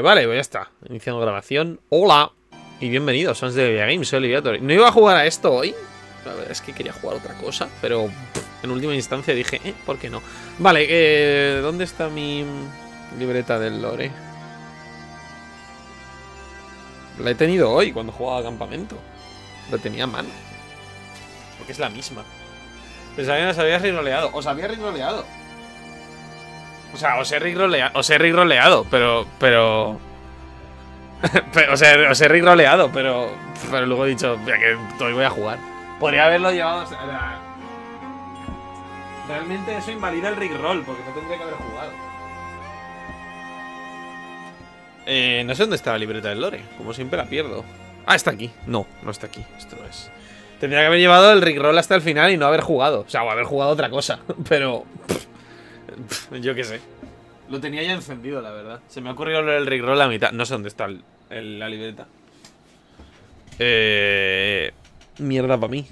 Vale, pues ya está. Iniciando grabación. Hola y bienvenidos a LevillaGames, soy Liviator. No iba a jugar a esto hoy. La verdad es que quería jugar otra cosa, pero en última instancia dije, ¿por qué no? Vale, ¿dónde está mi libreta del lore? La he tenido hoy cuando jugaba a campamento. La tenía a mano. Porque es la misma. Pensaba que nos habías rigroleado. Os había rigroleado. O sea, os he rigroleado, pero... os he rigroleado, pero luego he dicho, mira, que hoy voy a jugar. Podría haberlo llevado... O sea, realmente eso invalida el rigroll, porque no tendría que haber jugado. No sé dónde está la libreta del lore. Como siempre la pierdo. Ah, está aquí. No, no está aquí. Esto no es. Tendría que haber llevado el rigroll hasta el final y no haber jugado. O sea, o haber jugado otra cosa. Pero... yo qué sé. Lo tenía ya encendido, la verdad. Se me ha ocurrido el rigroll a la mitad. No sé dónde está la libreta. Mierda para mí.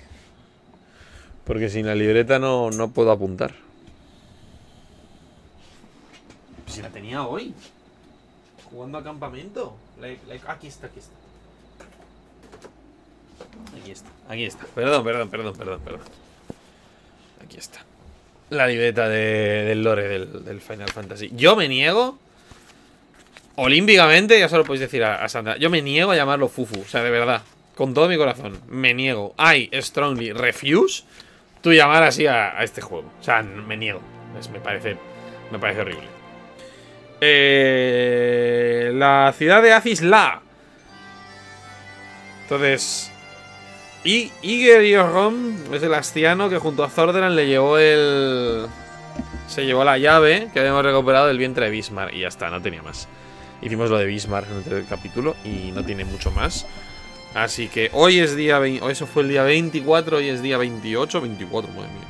Porque sin la libreta no puedo apuntar. Si la tenía hoy. Jugando a campamento. Aquí está. Aquí está. Perdón. Aquí está. La libreta del lore del Final Fantasy. Yo me niego, olímpicamente, ya se lo podéis decir a Sandra, yo me niego a llamarlo Fufu. O sea, de verdad, con todo mi corazón, me niego. I strongly refuse tú llamar así a este juego. O sea, me niego. Me parece horrible. La ciudad de Azys Lla. Entonces... Y Gergiorgón es el astiano que junto a Zordran le llevó se llevó la llave que habíamos recuperado del vientre de Bismarck. Y ya está, no tenía más. Hicimos lo de Bismarck en el capítulo y no tiene mucho más. Así que hoy es día 20, eso fue el día 24, hoy es día 28, 24, madre mía.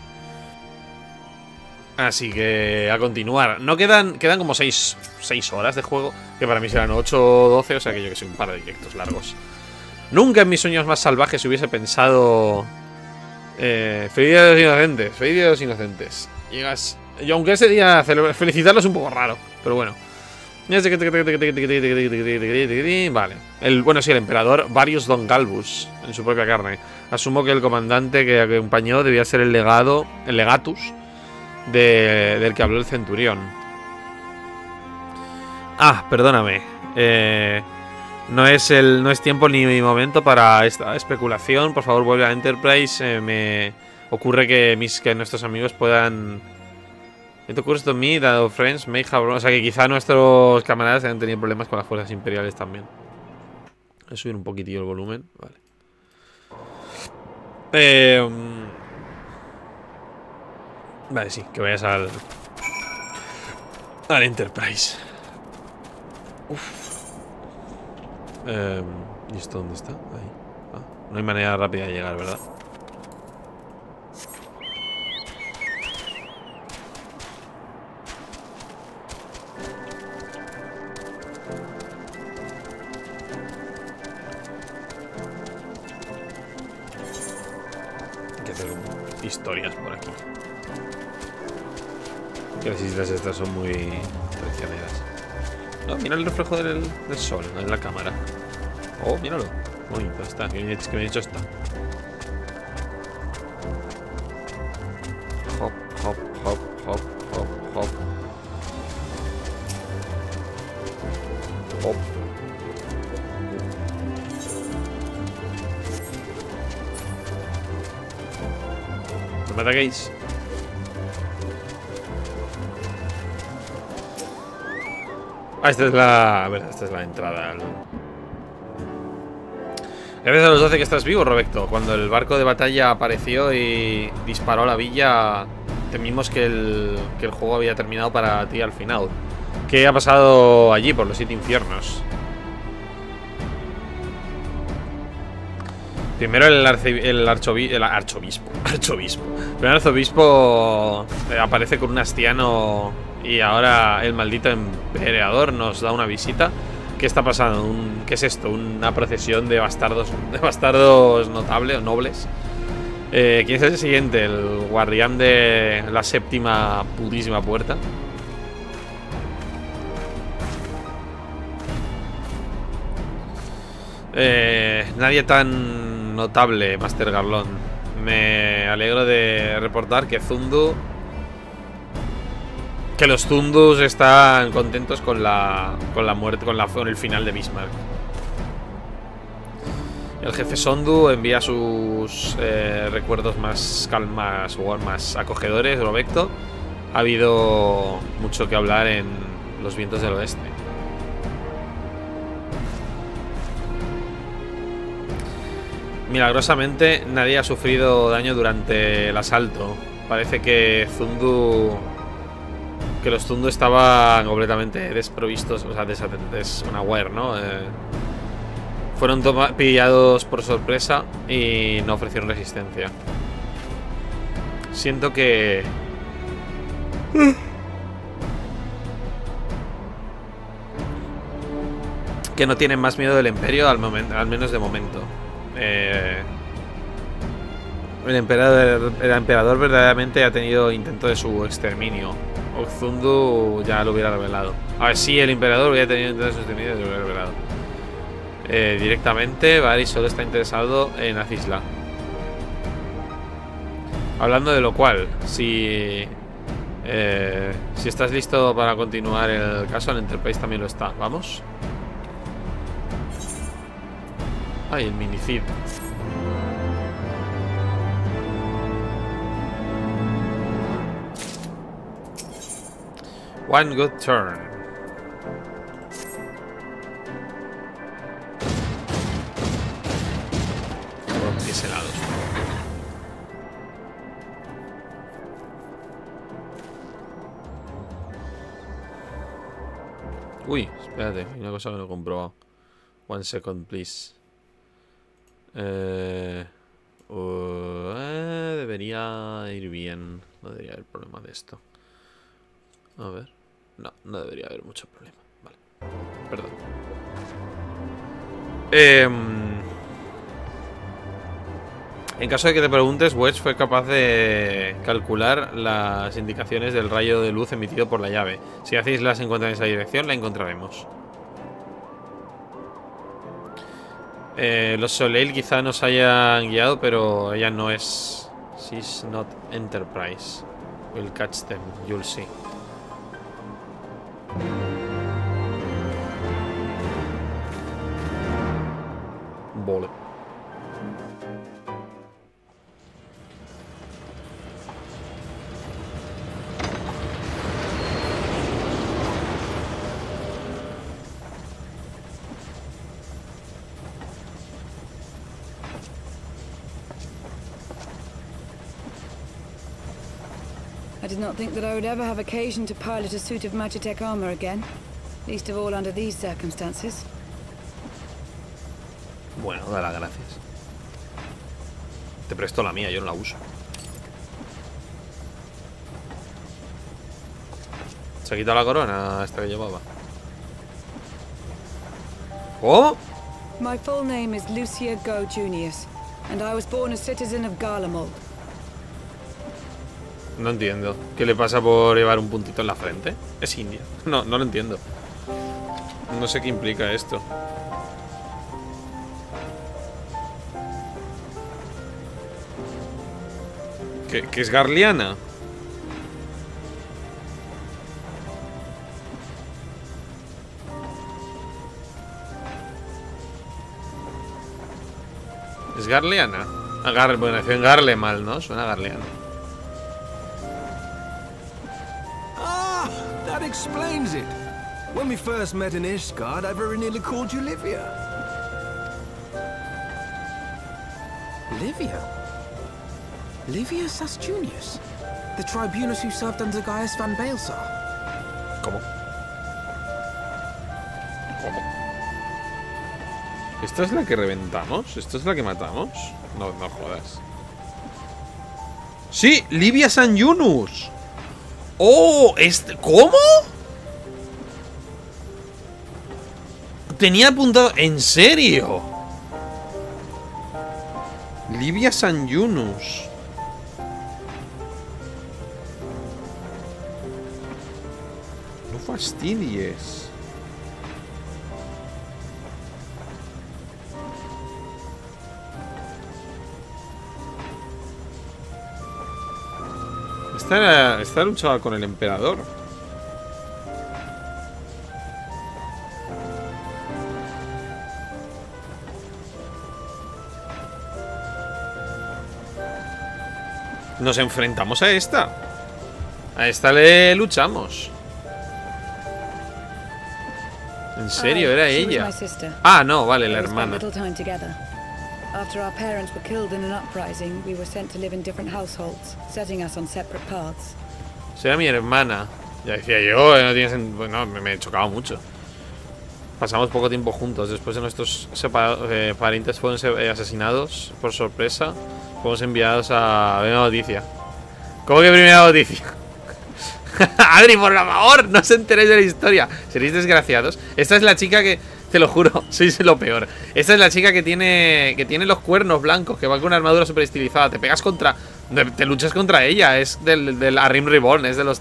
Así que a continuar. No quedan como 6 horas de juego, que para mí serán 8 o 12, o sea que yo que sé, un par de directos largos. Nunca en mis sueños más salvajes hubiese pensado... feliz día de los inocentes, feliz día de los inocentes. Llegas... Yo aunque ese día felicitarlo es un poco raro, pero bueno. Vale. El emperador Varis zos Galvus, en su propia carne. Asumo que el comandante que acompañó debía ser el legatus del que habló el centurión. Ah, perdóname. No es tiempo ni momento para esta especulación. Por favor, vuelve a Enterprise. Me ocurre que nuestros amigos puedan... It occurs to me that our friends may have... O sea, que quizá nuestros camaradas hayan tenido problemas con las fuerzas imperiales también. Voy a subir un poquitillo el volumen. Vale. Vale, sí, que vayas al Enterprise. Uff. ¿Y esto dónde está? Ahí. Ah, no hay manera rápida de llegar, ¿verdad? Hay que hacer historias por aquí. Que las islas estas son muy traicioneras. No, mira el reflejo del sol en la cámara. Oh, míralo. Bonito está. ¿Qué me ha hecho esto? Hop, hop, hop, hop, hop, hop. Hop. No me ataquéis. Ah, esta es la entrada. Gracias a los 12 que estás vivo, Roberto. Cuando el barco de batalla apareció y disparó a la villa, temimos que el juego había terminado para ti al final. ¿Qué ha pasado allí por los 7 infiernos? Primero el arzobispo aparece con un astiano. Y ahora el maldito emperador nos da una visita. ¿Qué está pasando? ¿Qué es esto? Una procesión de bastardos notables o nobles. ¿Quién es el siguiente? El guardián de la séptima putísima puerta. Nadie tan notable, Master Garlón. Me alegro de reportar que Zundu... Que los Zundus están contentos con la muerte, con el final de Bismarck. El jefe Sondu envía sus recuerdos más calmas o más acogedores, Robecto. Ha habido mucho que hablar en los vientos del oeste. Milagrosamente, nadie ha sufrido daño durante el asalto. Parece que los Zundu estaban completamente desprovistos, o sea, unaware, ¿no? Fueron pillados por sorpresa y no ofrecieron resistencia. Siento que... que no tienen más miedo del Imperio, al menos de momento. El emperador verdaderamente ha tenido intento de su exterminio. Zundu ya lo hubiera revelado. A ver, sí, el Emperador hubiera tenido intento de su exterminio y lo hubiera revelado. Directamente, Varis solo está interesado en Azys Lla. Hablando de lo cual, si estás listo para continuar el caso, el Enterprise también lo está. Vamos. Ay, el minicid. One good turn. Uy, espérate, hay una cosa que no he comprobado. One second, please. Debería ir bien. No debería haber problema de esto. A ver. No debería haber mucho problema. Vale. Perdón. En caso de que te preguntes, Wedge fue capaz de calcular las indicaciones del rayo de luz emitido por la llave. Si Azys Lla se encuentra en esa dirección, la encontraremos. Los Soleil quizá nos hayan guiado, pero ella no es... She's not Enterprise. We'll catch them, you'll see. Vale. I did not think that I would ever have occasion to pilot a suit of Magitech armor again. Least of all under these circumstances. Bueno, da las gracias. Te presto la mía, yo no la uso. Se ha quitado la corona esta que llevaba. ¡Oh! My full name is Lucia Go Jr. and I was born a citizen of Garlemald. No entiendo. ¿Qué le pasa por llevar un puntito en la frente? Es india. No lo entiendo. No sé qué implica esto. ¿Que es Garliana? ¿Es Garliana? Bueno, nació en Garlemald, ¿no? Suena a Garliana. That explains it. When we first met in Ishgard, I very nearly called you Livia. Livia? Livia sas Junius, the tribunus who served under Gaius van Baelsar. ¿Cómo? ¿Cómo? ¿Esta es la que reventamos? ¿Esta es la que matamos? No jodas. ¡Sí! ¡Livia sas Junius! ¡Oh! ¿Cómo? Tenía apuntado... ¿En serio? Livia sas Junius. No fastidies. Esta luchaba con el emperador. Nos enfrentamos a esta. A esta le luchamos. ¿En serio? Era ella. Ah, no, vale, la hermana. After our parents were killed in an uprising, we were sent to live in different households, setting us on separate paths. Será mi hermana. Ya decía yo, no tienes, bueno, me chocaba mucho. Pasamos poco tiempo juntos. Después de nuestros parientes fueron asesinados por sorpresa, fuimos enviados a primera noticia. ¿Cómo que primera noticia? Adri, por favor, no os enteréis de la historia. Seréis desgraciados. Esta es la chica que... Te lo juro, sois lo peor. Esta es la chica que tiene los cuernos blancos, que va con una armadura super estilizada. Te pegas contra... Te luchas contra ella. Es del A Realm Reborn. Es de los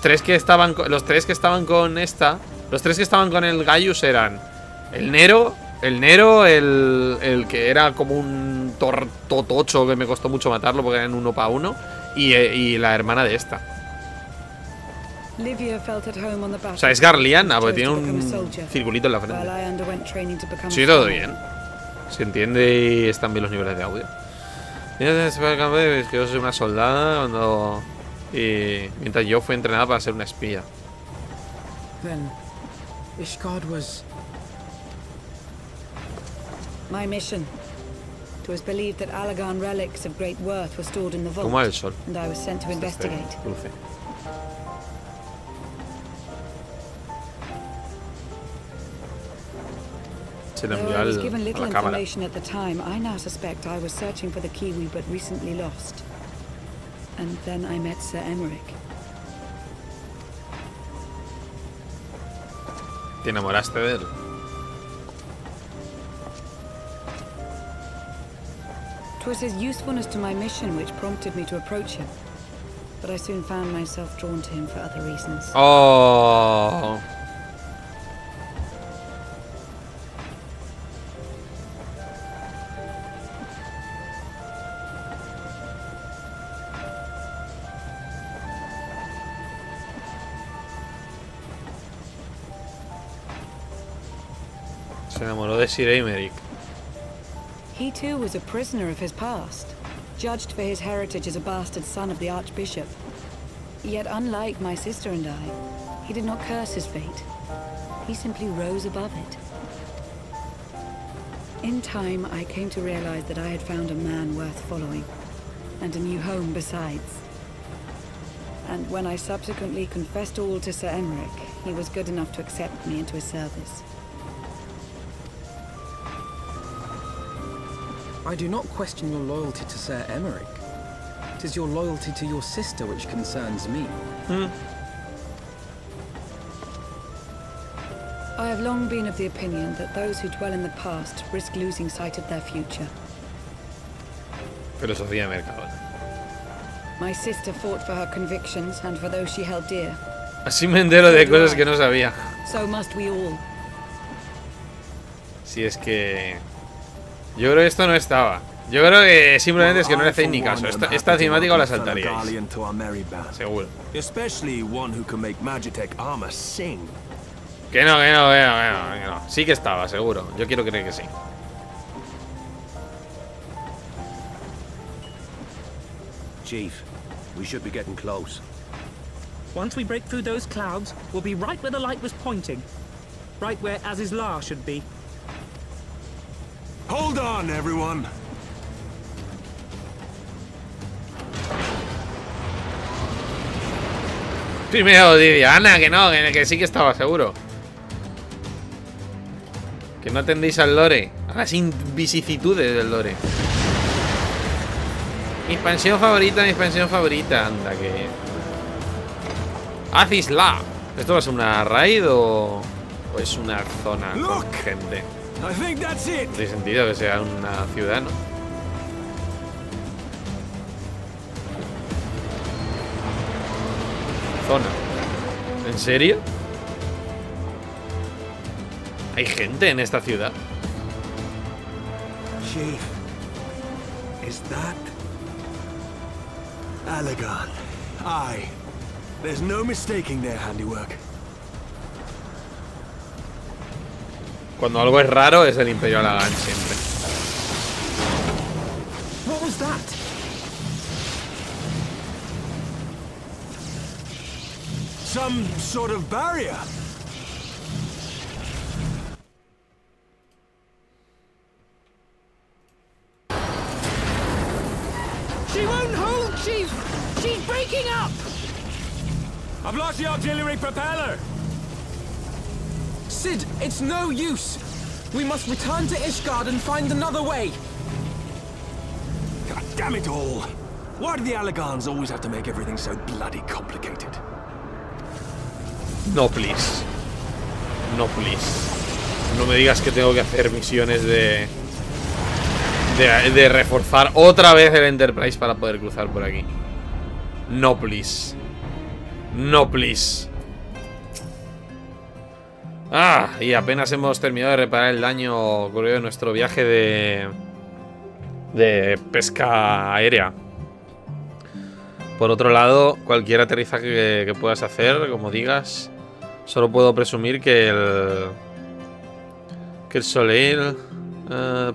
tres que estaban... Los tres que estaban con esta... Los tres que estaban con el Gaius eran... El Nero, el que era como un totocho, que me costó mucho matarlo porque eran 1 para 1. Y la hermana de esta. O sea, es Garliana, porque tiene un circulito en la frente. Sí, todo bien. Se entiende y están bien los niveles de audio. Yo soy una soldada cuando... Y mientras yo fui entrenada para ser una espía. Como el sol. Though I was given little information at the time, I now suspect I was searching for the Kiwi but recently lost. And then I met Sir Aymeric. ¿Te enamoraste de él? It was his usefulness to my mission which prompted me to approach him. But I soon found myself drawn to him for other reasons. Oh. Se enamoró de Sir Aymeric. He too was a prisoner of his past, judged for his heritage as a bastard son of the Archbishop. Yet unlike my sister and I, he did not curse his fate. He simply rose above it. In time, I came to realize that I had found a man worth following, and a new home besides. And when I subsequently confessed all to Sir Aymeric, he was good enough to accept me into his service. I do not question your loyalty to Sir Aymeric. It is your loyalty to your sister which concerns me. I have long been of the opinion that those who dwell in the past risk losing sight of their future. Filosofía mercado. My sister fought for her convictions and for those she held dear. Así me entero de cosas que no sabía. So must we all. Si es que... Yo creo que esto no estaba. Yo creo que simplemente es que no le hacéis ni caso. Esta cinemática la saltaríais. Seguro. Que no. Sí que estaba, seguro. Yo quiero creer que sí. Chief, we should be getting close. Once we break through those clouds, we'll be right where the light was pointing. Right where Azys Lla should be. Hold on, everyone. Primero Lidia, Ana, que no, que sí que estaba seguro. Que no atendéis al lore, a las invicisitudes del lore. Mi expansión favorita, anda que. Azys Lla. ¿Esto va a ser una raid o es una zona con gente? I think that's it. Tiene sentido que sea una ciudad, ¿no? Zona. ¿En serio? ¿Hay gente en esta ciudad? Chief, ¿es that? Allagan. Aye. There's no mistaking their handiwork. Cuando algo es raro es el Imperio Allagan siempre. What was that? Some sort of barrier. She won't hold, she's breaking up! I've lost the auxiliary propeller! Sid, it's no use! We must return to Ishgard and find another way! God damn it all! Why do the Allagans always have to make everything so bloody complicated? No, please. No, please. No me digas que tengo que hacer misiones de reforzar otra vez el Enterprise para poder cruzar por aquí. No, please. No, please. Ah, y apenas hemos terminado de reparar el daño ocurrido en nuestro viaje de pesca aérea. Por otro lado, cualquier aterrizaje que puedas hacer, como digas, solo puedo presumir que el Soleil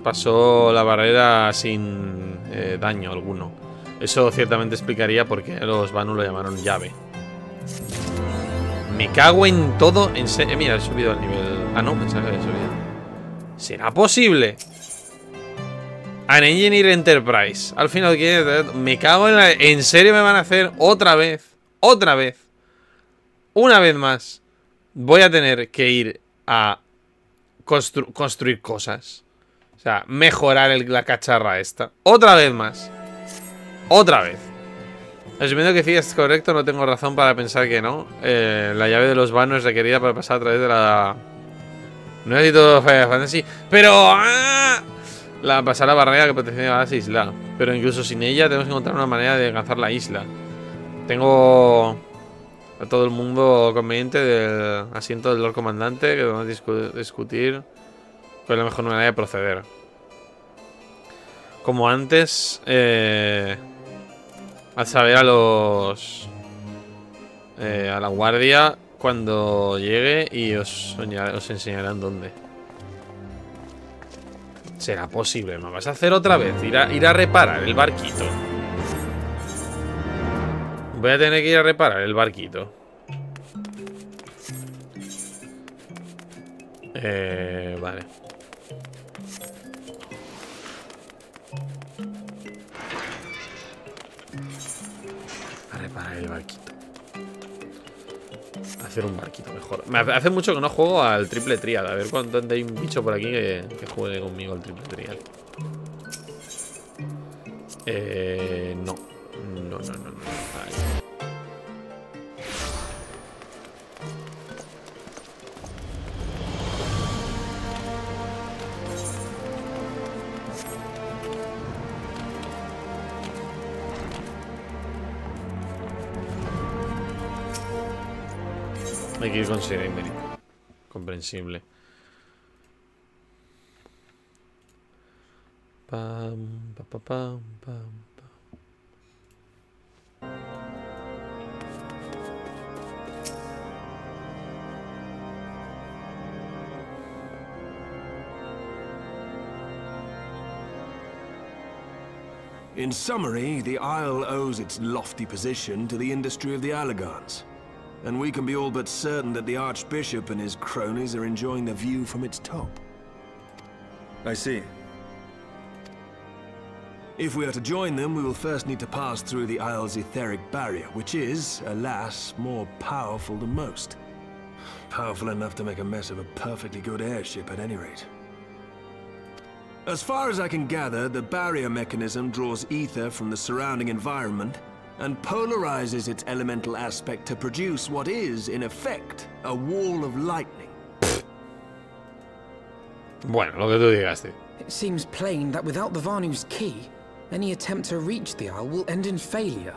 pasó la barrera sin daño alguno. Eso ciertamente explicaría por qué los Banu lo llamaron llave. Me cago en todo. En mira, he subido al nivel. Ah, no, pensaba que había subido. ¿Será posible? An Engineer Enterprise. Al final, me cago en la. ¿En serio me van a hacer otra vez? Otra vez. Una vez más. Voy a tener que ir a construir cosas. O sea, mejorar la cacharra esta. Otra vez más. Otra vez. Asumiendo que sí es correcto, no tengo razón para pensar que no. La llave de los vanos es requerida para pasar a través de la... No necesito Final Fantasy, pero... ¡ah! Pasar la barrera que protege a Azys Lla. Pero incluso sin ella tenemos que encontrar una manera de alcanzar la isla. Tengo... a todo el mundo conveniente del asiento del Lord Comandante, que vamos a discutir... pues la mejor manera de proceder. Como antes, haz saber a los a la guardia cuando llegue y os enseñarán dónde. ¿Será posible? ¿Me vas a hacer otra vez? Ir a reparar el barquito. Voy a tener que ir a reparar el barquito. Vale. Para el barquito. Hacer un barquito mejor. Me hace mucho que no juego al triple trial. A ver cuánto hay un bicho por aquí que juegue conmigo al triple trial. No. No. Ahí. Hay que ir con Sir Aymeric. Comprensible. Pam, pam, pam, pam, pam. In summary, the Isle owes its lofty position to the industry of the Allagans. And we can be all but certain that the Archbishop and his cronies are enjoying the view from its top. I see. If we are to join them, we will first need to pass through the Isle's etheric barrier, which is, alas, more powerful than most. Powerful enough to make a mess of a perfectly good airship at any rate. As far as I can gather, the barrier mechanism draws ether from the surrounding environment, and polarizes its elemental aspect to produce what is, in effect, a wall of lightning. Bueno, lo que tú digaste. It seems plain that without the Vanu's key, any attempt to reach the Isle will end in failure.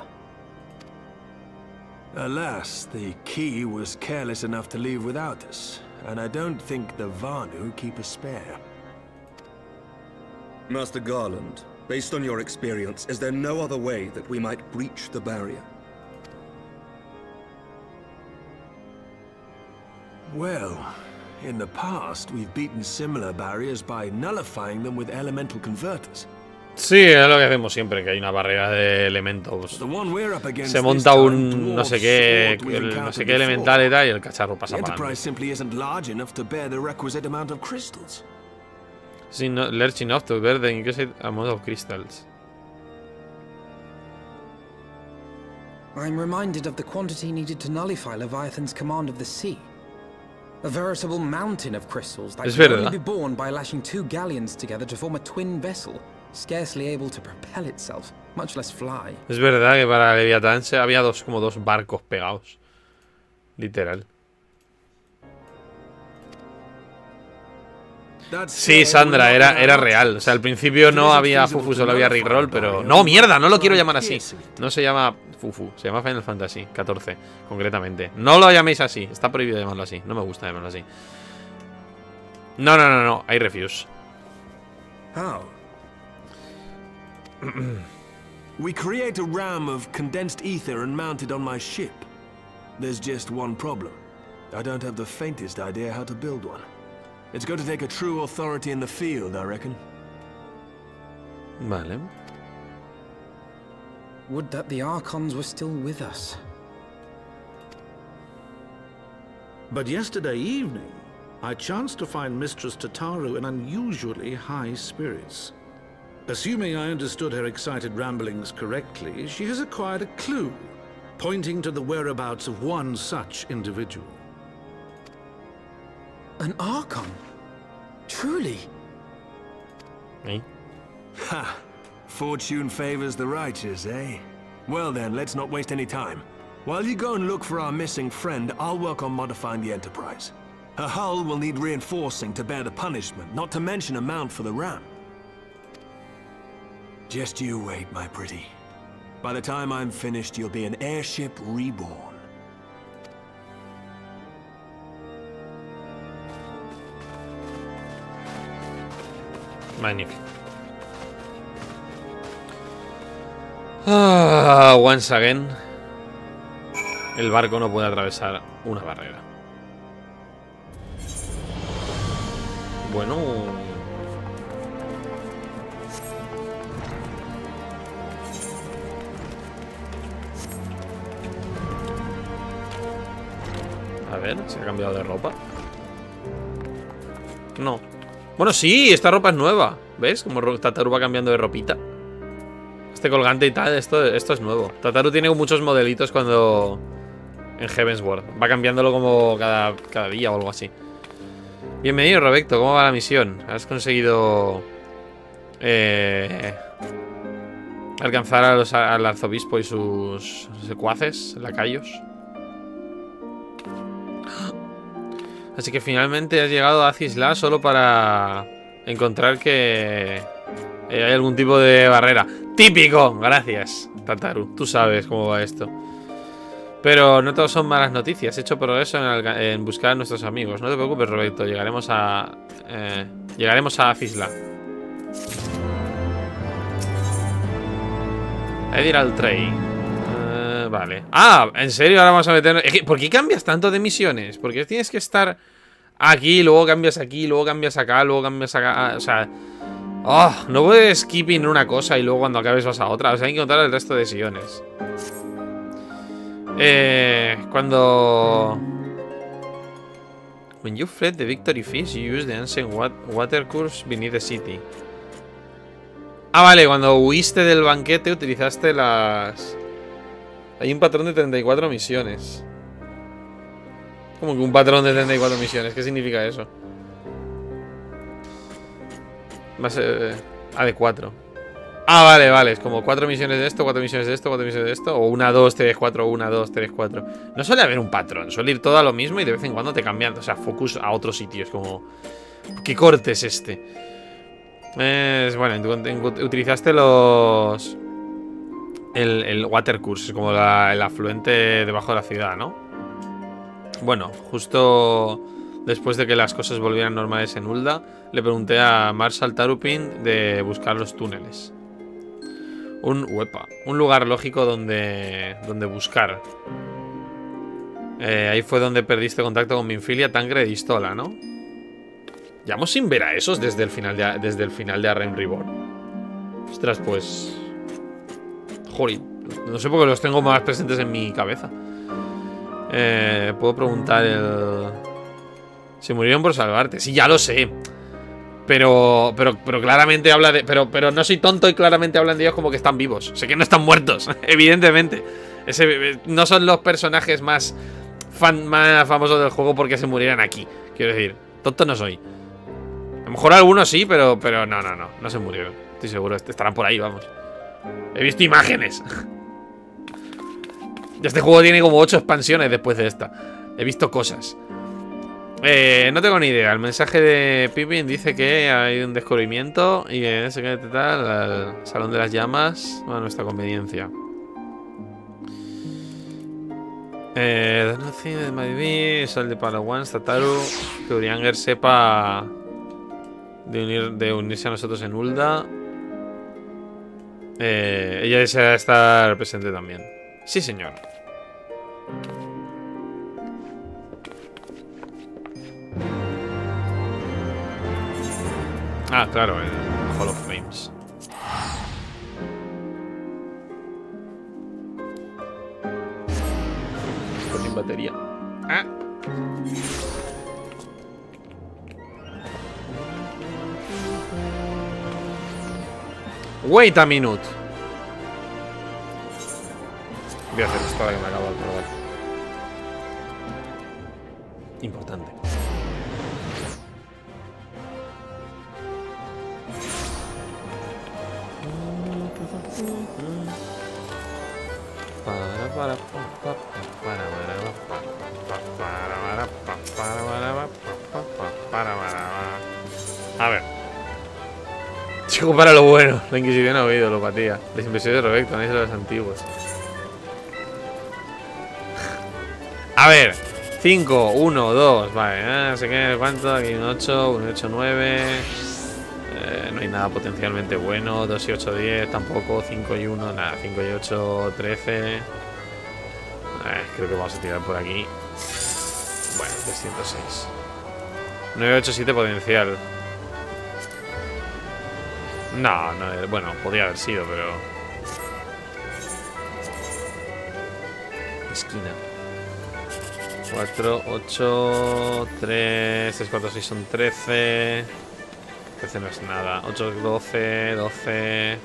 Alas, the key was careless enough to leave without us, and I don't think the Vanu keep a spare. Master Garland, Based on your experience, is there no other way that we might breach the barrier? Well, in the past, we've beaten similar barriers by nullifying them with elemental converters. Sí, es lo que hacemos siempre, que hay una barrera de elementos. Se monta un no sé qué elemental y tal, y el cacharro pasa para adelante. Sí, no, large enough to bear the increased amount of crystals. I'm reminded of the quantity needed to nullify Leviathan's command of the sea. A veritable mountain of crystals that can only be borne by lashing two galleons together to form a twin vessel. Scarcely able to propel itself, much less fly. Es verdad que para Leviatán había como dos barcos pegados, literal. Sí, Sandra, era real. O sea, al principio no había Fufu, solo había Rickroll, pero... ¡No, mierda! No lo quiero llamar así. No se llama Fufu, se llama Final Fantasy XIV, concretamente. No lo llaméis así, está prohibido llamarlo así. No me gusta llamarlo así. No, I refuse. ¿Cómo? We create a ram of condensed ether and mount it on my ship. There's just one problem. I don't have the faintest idea how to build one. It's going to take a true authority in the field, I reckon. Vale. Would that the Archons were still with us. But yesterday evening, I chanced to find Mistress Tataru in unusually high spirits. Assuming I understood her excited ramblings correctly, she has acquired a clue, pointing to the whereabouts of one such individual. An Archon? Truly? Me? Ha! Fortune favors the righteous, eh? Well then, let's not waste any time. While you go and look for our missing friend, I'll work on modifying the Enterprise. Her hull will need reinforcing to bear the punishment, not to mention a mount for the ram. Just you wait, my pretty. By the time I'm finished, you'll be an airship reborn. Magnific. Ah, once again. El barco no puede atravesar una barrera. Bueno. A ver, ¿se ha cambiado de ropa? No. Bueno, sí, esta ropa es nueva. ¿Ves? Como Tataru va cambiando de ropita. Este colgante y tal, esto es nuevo. Tataru tiene muchos modelitos cuando... En Heavensward. Va cambiándolo como cada día o algo así. Bienvenido, Roberto. ¿Cómo va la misión? ¿Has conseguido... alcanzar al arzobispo y sus secuaces, lacayos? Así que finalmente has llegado a Azys Lla solo para encontrar que hay algún tipo de barrera. ¡Típico! Gracias, Tataru. Tú sabes cómo va esto. Pero no todos son malas noticias. He hecho progreso en buscar a nuestros amigos. No te preocupes, Roberto. Llegaremos a Azys Lla. Ediral Train. Vale. Ah, en serio, ahora vamos a meternos... ¿Por qué cambias tanto de misiones? Porque tienes que estar aquí, luego cambias acá, O sea... Oh, no puedes skipping una cosa y luego cuando acabes vas a otra. O sea, hay que contar el resto de misiones. Cuando... When you fled the Victory Fish, you used the ancient water course beneath the city. Ah, vale, cuando huiste del banquete utilizaste las... Hay un patrón de 34 misiones. ¿Cómo que un patrón de 34 misiones? ¿Qué significa eso? Más, de 4. Ah, vale. Es como 4 misiones de esto, 4 misiones de esto, 4 misiones de esto. O 1, 2, 3, 4, 1, 2, 3, 4. No suele haber un patrón. Suele ir todo a lo mismo y de vez en cuando te cambian. O sea, focus a otros sitios. Como... ¿Qué corte es este? Bueno, utilizaste los... El water course, es como el afluente debajo de la ciudad, ¿no? Bueno, justo después de que las cosas volvieran normales en Ul'dah, le pregunté a Marshal Tarupin de buscar los túneles. Un lugar lógico donde buscar. Ahí fue donde perdiste contacto con Minfilia, Thancred y Y'shtola, ¿no? Llevamos sin ver a esos desde el final de A Realm Reborn. Ostras, pues... Joder, no sé por qué los tengo más presentes en mi cabeza. Puedo preguntar el... Se murieron por salvarte. Sí, ya lo sé. Pero claramente habla de... Pero no soy tonto y claramente hablan de ellos como que están vivos. Sé que no están muertos, evidentemente. No son los personajes más famosos del juego porque se murieran aquí. Quiero decir, tonto no soy. A lo mejor algunos sí, pero no se murieron. Estoy seguro, estarán por ahí, vamos. He visto imágenes. Este juego tiene como 8 expansiones después de esta. He visto cosas. No tengo ni idea. El mensaje de Pippin dice que hay un descubrimiento y que se queda tal al Salón de las Llamas a nuestra conveniencia. Donocine de Madrid, Sol de Palawan, Tataru, que Urianger sepa de unirse a nosotros en Ul'dah. Ella desea estar presente también. Sí, señor. Ah, claro, el Hall of Fames. Esto sin batería. Ah. Wait a minute. Voy a hacer esto ahora que me acabo de probar. Importante. A ver. Chico, para lo bueno. La Inquisición ha oído, lo patía. Las inversiones de Roberto, no es de los antiguos. A ver. 5, 1, 2. Vale, no sé qué, cuánto. Aquí un 8, un 8, 9. No hay nada potencialmente bueno. 2 y 8, 10. Tampoco. 5 y 1, nada. 5 y 8, 13. Creo que vamos a tirar por aquí. Bueno, 306. 987 potencial. No, bueno, podría haber sido, pero... Esquina. 4, 8, 3, 6, 4, 6 son 13. 13 no es nada. 8, 12, 12...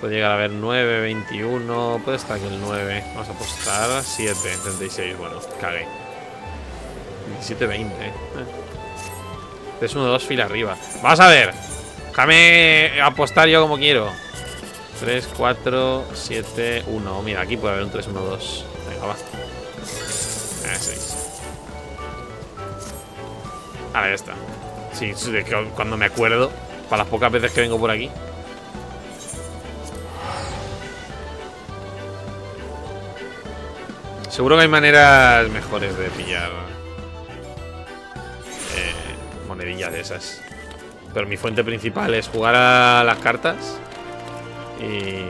Puede llegar a haber 9, 21... Puede estar aquí el 9. Vamos a apostar 7, 36. Bueno, cagué. 17, 20. 3, 1, 2, fila arriba. ¡Vamos a ver! Déjame apostar yo como quiero. 3, 4, 7, 1. Mira, aquí puede haber un 3, 1, 2. Venga, va. 6. Ahora ya está. Sí, es que cuando me acuerdo. Para las pocas veces que vengo por aquí. Seguro que hay maneras mejores de pillar monedillas de esas. Pero mi fuente principal es jugar a las cartas. Y...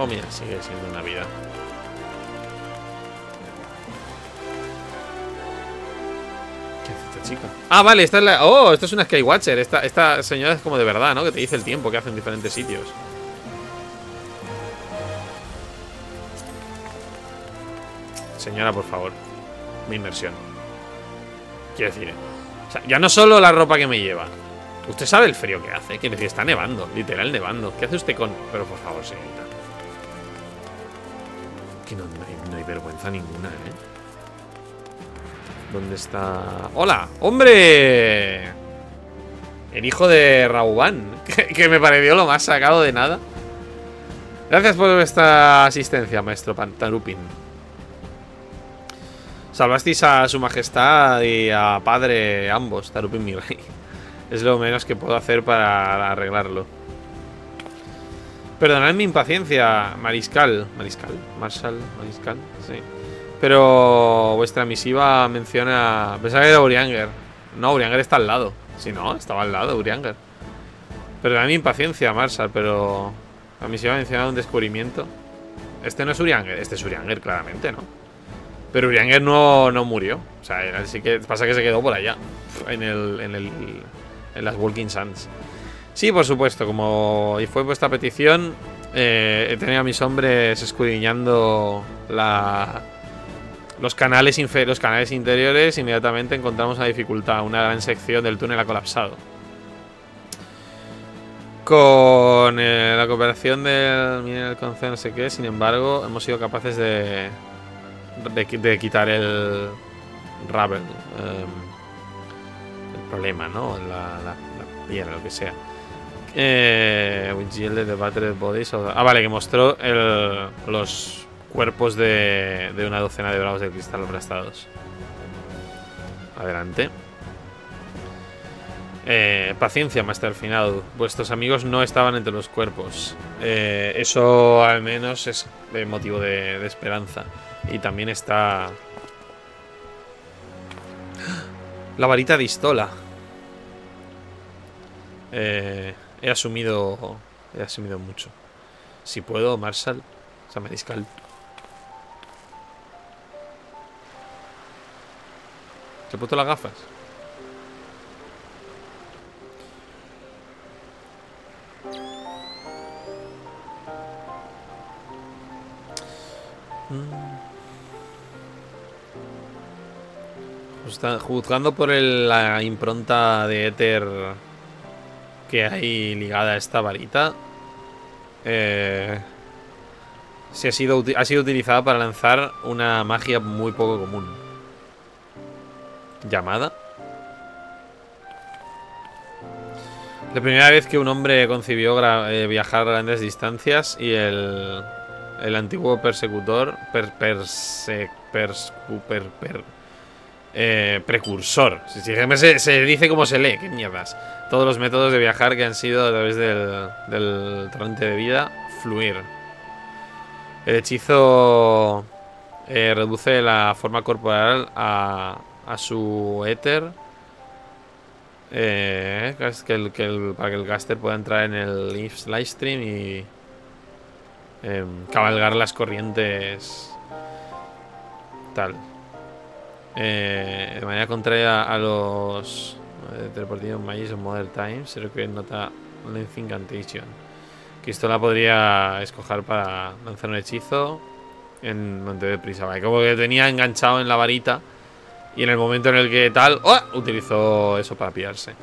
Oh, mira, sigue siendo una vida. ¿Qué hace esta chica? Ah, vale, esta es la... Oh, esto es una Skywatcher. Esta señora es como de verdad, ¿no? Que te dice el tiempo que hace en diferentes sitios. Señora, por favor. Mi inmersión. Quiero decir, o sea, ya no solo la ropa que me lleva. Usted sabe el frío que hace, quiere decir, está nevando, literal nevando. ¿Qué hace usted con...? Pero por favor, señorita. Que no hay vergüenza ninguna, ¿eh? ¿Dónde está...? ¡Hola! ¡Hombre! El hijo de Raubán, que me pareció lo más sacado de nada. Gracias por vuestra asistencia, maestro Tarupin. Salvasteis a su majestad y a padre ambos, Tarupin mi rey. Es lo menos que puedo hacer para arreglarlo. Perdonad mi impaciencia, Mariscal. Mariscal, sí. Pero vuestra misiva menciona... Pensaba que era Urianger. No, Urianger está al lado. Si no, estaba al lado Urianger. Perdonad mi impaciencia, Marshal, pero... A mí se me ha mencionado un descubrimiento. Este no es Urianger. Este es Urianger, claramente, ¿no? Pero Urianger no murió. O sea, él sí que pasa que se quedó por allá. En las Walking Sands. Sí, por supuesto. Como fue vuestra petición, he tenido a mis hombres escudriñando los canales interiores. Inmediatamente encontramos una dificultad. Una gran sección del túnel ha colapsado. Con la cooperación del Consejo no sé qué, sin embargo, hemos sido capaces de quitar el Ravel, el problema, ¿no? La piedra, lo que sea. The Battle Bodies. Ah, vale, que mostró los cuerpos de una docena de bravos de cristal aplastados. Adelante. Paciencia, Master Finado. Vuestros amigos no estaban entre los cuerpos. Eso al menos es motivo de esperanza. Y también está la varita de Y'shtola. He asumido mucho. Si puedo, Marshal. O sea, Mariscal. ¿Te he puesto las gafas? Juzgando por la impronta de éter que hay ligada a esta varita, si ha sido utilizada para lanzar una magia muy poco común llamada. La primera vez que un hombre concibió viajar a grandes distancias y el antiguo persecutor precursor. Se dice como se lee, qué mierdas. Todos los métodos de viajar que han sido a través del torrente de vida fluir. El hechizo reduce la forma corporal a su éter, para que el caster pueda entrar en el livestream y cabalgar las corrientes tal. De manera contraria a los teleportados Magic en Modern Times, se requiere nota Length Incantation. Que esto la podría escoger para lanzar un hechizo en donde deprisa. Vale, como que tenía enganchado en la varita y en el momento en el que tal, ¡oh!, utilizó eso para pillarse.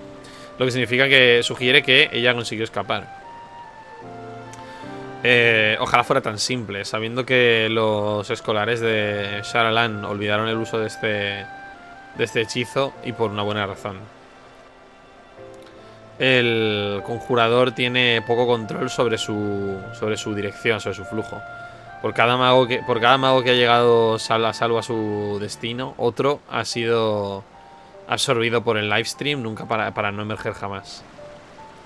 Lo que significa que sugiere que ella consiguió escapar. Ojalá fuera tan simple, sabiendo que los escolares de Sharalan olvidaron el uso de este hechizo y por una buena razón. El conjurador tiene poco control sobre su dirección, sobre su flujo. Por cada mago que ha llegado salvo a su destino, otro ha sido absorbido por el livestream, nunca para no emerger jamás.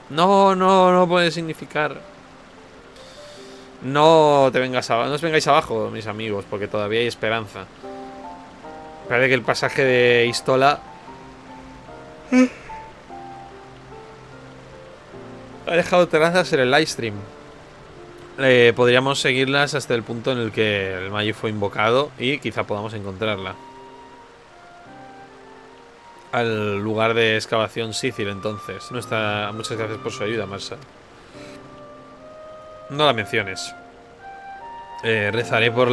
No puede significar. No os vengáis abajo, mis amigos, porque todavía hay esperanza. Parece que el pasaje de Y'shtola ha dejado trazas en el livestream. Podríamos seguirlas hasta el punto en el que el Magi fue invocado y quizá podamos encontrarla. Al lugar de excavación Sicil, entonces. Muchas gracias por su ayuda, Marshal. No la menciones. Rezaré por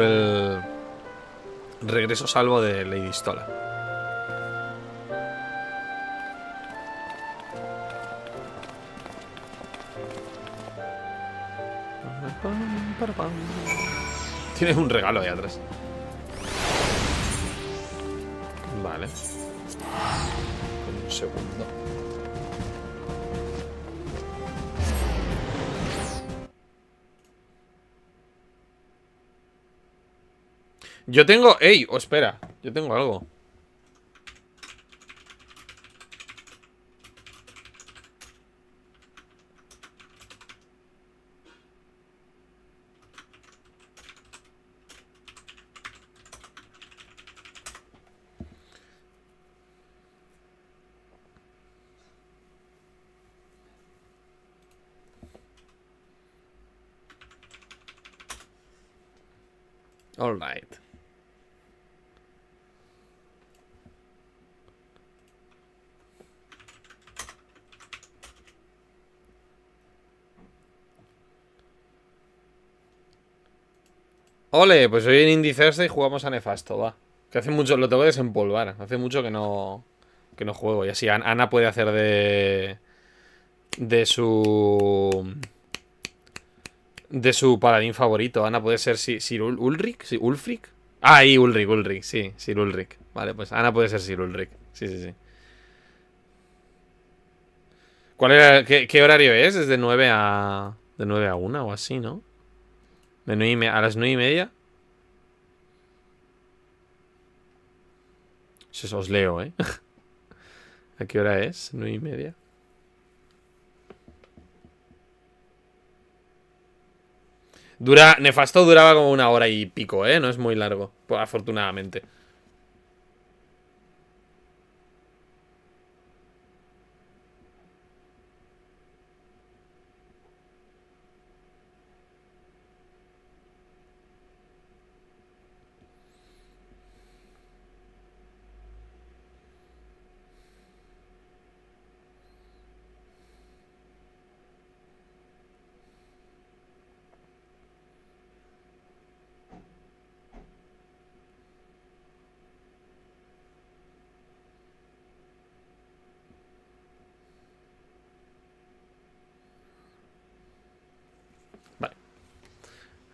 el regreso salvo de Lady Y'shtola. Tienes un regalo ahí atrás. Vale. Un segundo. Yo tengo... ¡Ey! Oh, espera. Yo tengo algo. All right. Ole, pues hoy en Indicerse y jugamos a Nefasto, va. Que hace mucho, lo tengo que desempolvar. Hace mucho que no juego. Y así Ana puede hacer de su paladín favorito. Ana puede ser Sir Ulrich. ¿Sí? ¿Ulfric? Ah, ahí, Ulrich, sí, Sir Ulrich. Vale, pues Ana puede ser Sir Ulrich. Sí, sí, sí. ¿Cuál era? ¿Qué horario es? Es de 9 a. De 9 a 1 o así, ¿no? A las 9:30. Eso os leo, ¿eh? ¿A qué hora es? 9:30. Nefasto duraba como 1 hora y pico, ¿eh? No es muy largo, afortunadamente.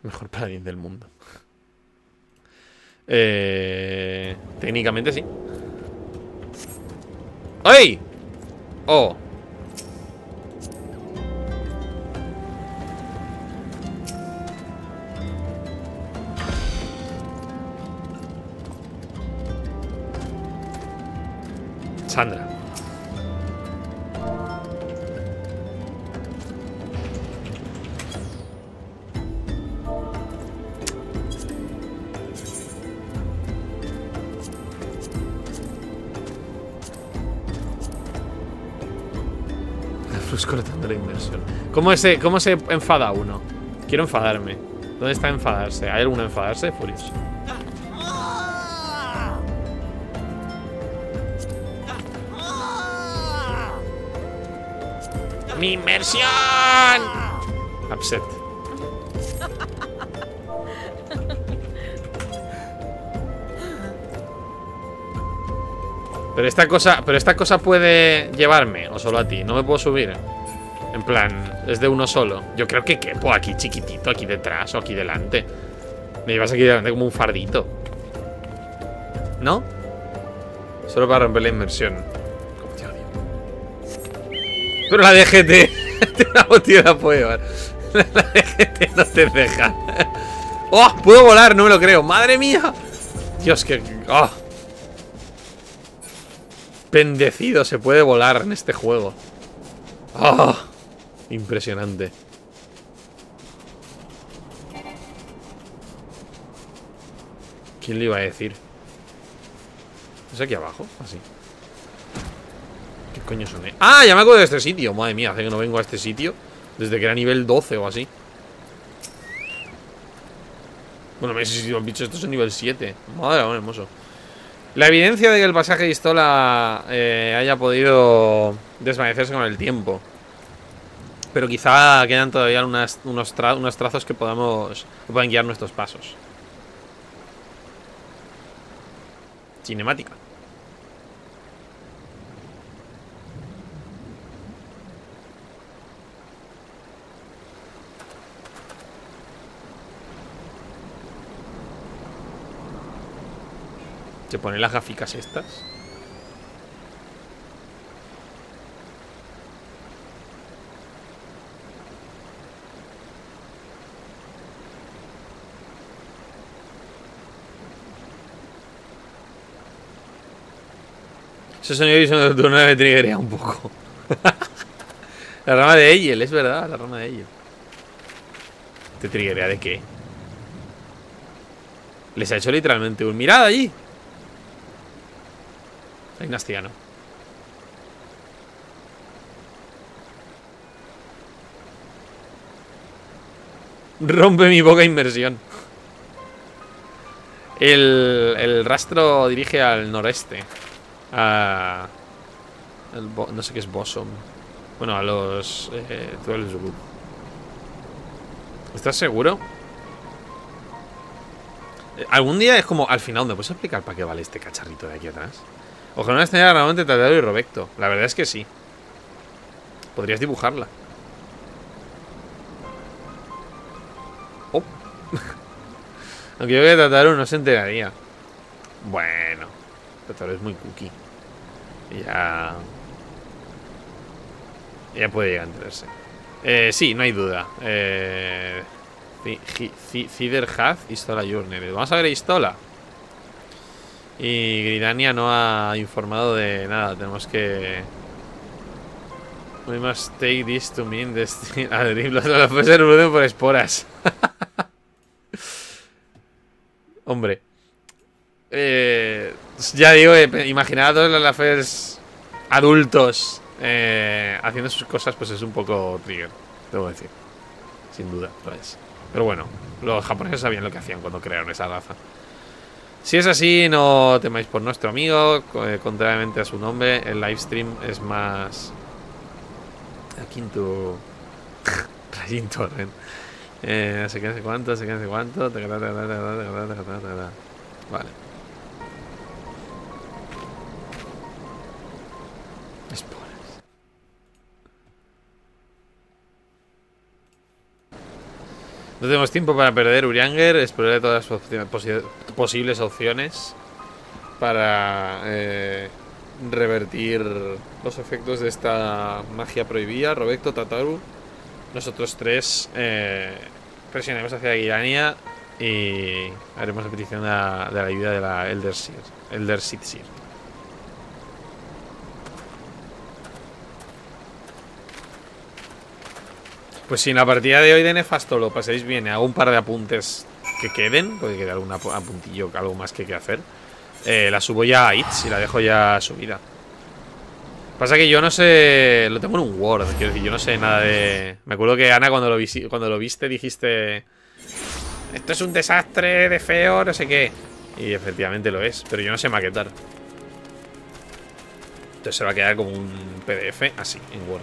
Mejor paladín del mundo. Técnicamente sí. ¡Ay! ¡Oh! Sandra. Cortando la inversión. ¿Cómo se enfada uno? Quiero enfadarme. ¿Dónde está enfadarse? ¿Hay alguno enfadarse? Furioso. ¡Mi inversión! Upset. Pero esta cosa puede llevarme, o solo a ti. No me puedo subir. En plan, es de uno solo. Yo creo que quepo aquí chiquitito, aquí detrás o aquí delante. Me llevas aquí delante como un fardito, ¿no? Solo para romper la inmersión. Como te odio. Pero la DGT una botella puede llevar. La DGT no te deja. ¡Oh! Puedo volar, no me lo creo. ¡Madre mía! Dios, que... ¡Oh! Bendecido, se puede volar en este juego. ¡Oh! Impresionante. ¿Quién le iba a decir? ¿Es aquí abajo? Así. ¿Qué coño son? ¡Ah! Ya me acuerdo de este sitio. Madre mía, hace que no vengo a este sitio. Desde que era nivel 12 o así. Bueno, me he sentido un bicho. Esto es nivel 7. Madre mía, hermoso. La evidencia de que el pasaje de Y'shtola haya podido desvanecerse con el tiempo. Pero quizá quedan todavía unos trazos que puedan guiar nuestros pasos. Cinemática. Se ponen las gaficas estas. Ese sonido de visión nocturna me triggería un poco. La rama de Eyel, es verdad, la rama de Eyel. ¿Te triggería de qué? Les ha hecho literalmente un mirad allí. Ignastiano. Rompe mi poca inmersión. El rastro dirige al noreste. A... no sé qué es Bosom. Bueno, a los... Tuelzubub. ¿Estás seguro? Algún día es como... Al final, ¿me puedes explicar para qué vale este cacharrito de aquí atrás? Ojalá una estrella realmente Tataru y Robecto. La verdad es que sí. Podrías dibujarla. Oh. Aunque yo creo que Tataru no se enteraría. Bueno, Tataru es muy cookie. Ya... ya puede llegar a enterarse. Sí, no hay duda. Cider Haz Y'shtola Journey. Vamos a ver Y'shtola. Y Gridania no ha informado de nada. Tenemos que... We must take this to mean this thing. Los puede ser por esporas. Hombre. Ya digo, imaginar a todos los lafers adultos haciendo sus cosas, pues es un poco trigger, debo decir. Sin duda, lo es. Pero bueno, los japoneses sabían lo que hacían cuando crearon esa raza. Si es así, no temáis por nuestro amigo. Contrariamente a su nombre, el livestream es más... Quinto... Rayin Torren. Se queda hace cuánto, se queda hace cuánto. Vale. Esporas. No tenemos tiempo para perder, Urianger. Exploraré todas las posibles opciones para... revertir los efectos de esta magia prohibida. Roberto, Tataru, nosotros tres presionaremos hacia Gridania y haremos la petición de la ayuda de la Elder Sitsir. Pues si en la partida de hoy de Nefasto lo pasáis bien, hago un par de apuntes que queden, porque queda algún apuntillo, algo más que hacer. La subo ya a Itch y la dejo ya subida. Pasa que yo no sé... Lo tengo en un Word, quiero decir, yo no sé nada de... Me acuerdo que Ana, cuando lo viste, dijiste... Esto es un desastre de feo, no sé qué. Y efectivamente lo es, pero yo no sé maquetar. Entonces se va a quedar como un PDF así, en Word.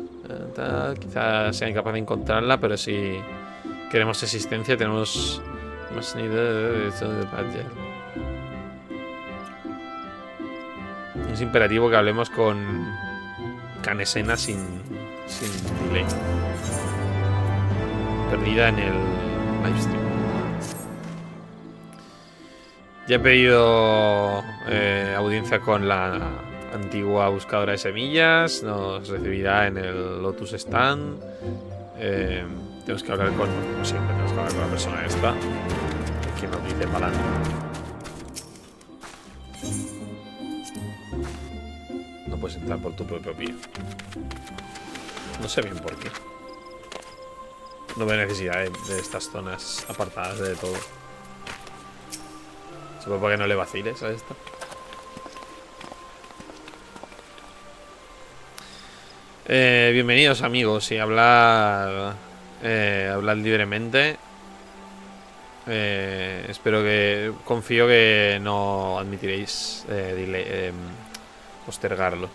Quizás sea incapaz de encontrarla, pero si queremos existencia tenemos... más ni de patria. Es imperativo que hablemos con Canesena sin delay. Perdida en el livestream. Ya he pedido audiencia con la antigua buscadora de semillas. Nos recibirá en el Lotus Stand. Tenemos que hablar con... Como siempre, tenemos que hablar con la persona esta. Que nos dice para adelante. Puedes entrar por tu propio pie. No sé bien por qué. No veo necesidad de estas zonas apartadas de todo. Supongo que no le vaciles a esta. Bienvenidos amigos. Y hablar libremente. Espero que... Confío que no admitiréis postergarlo.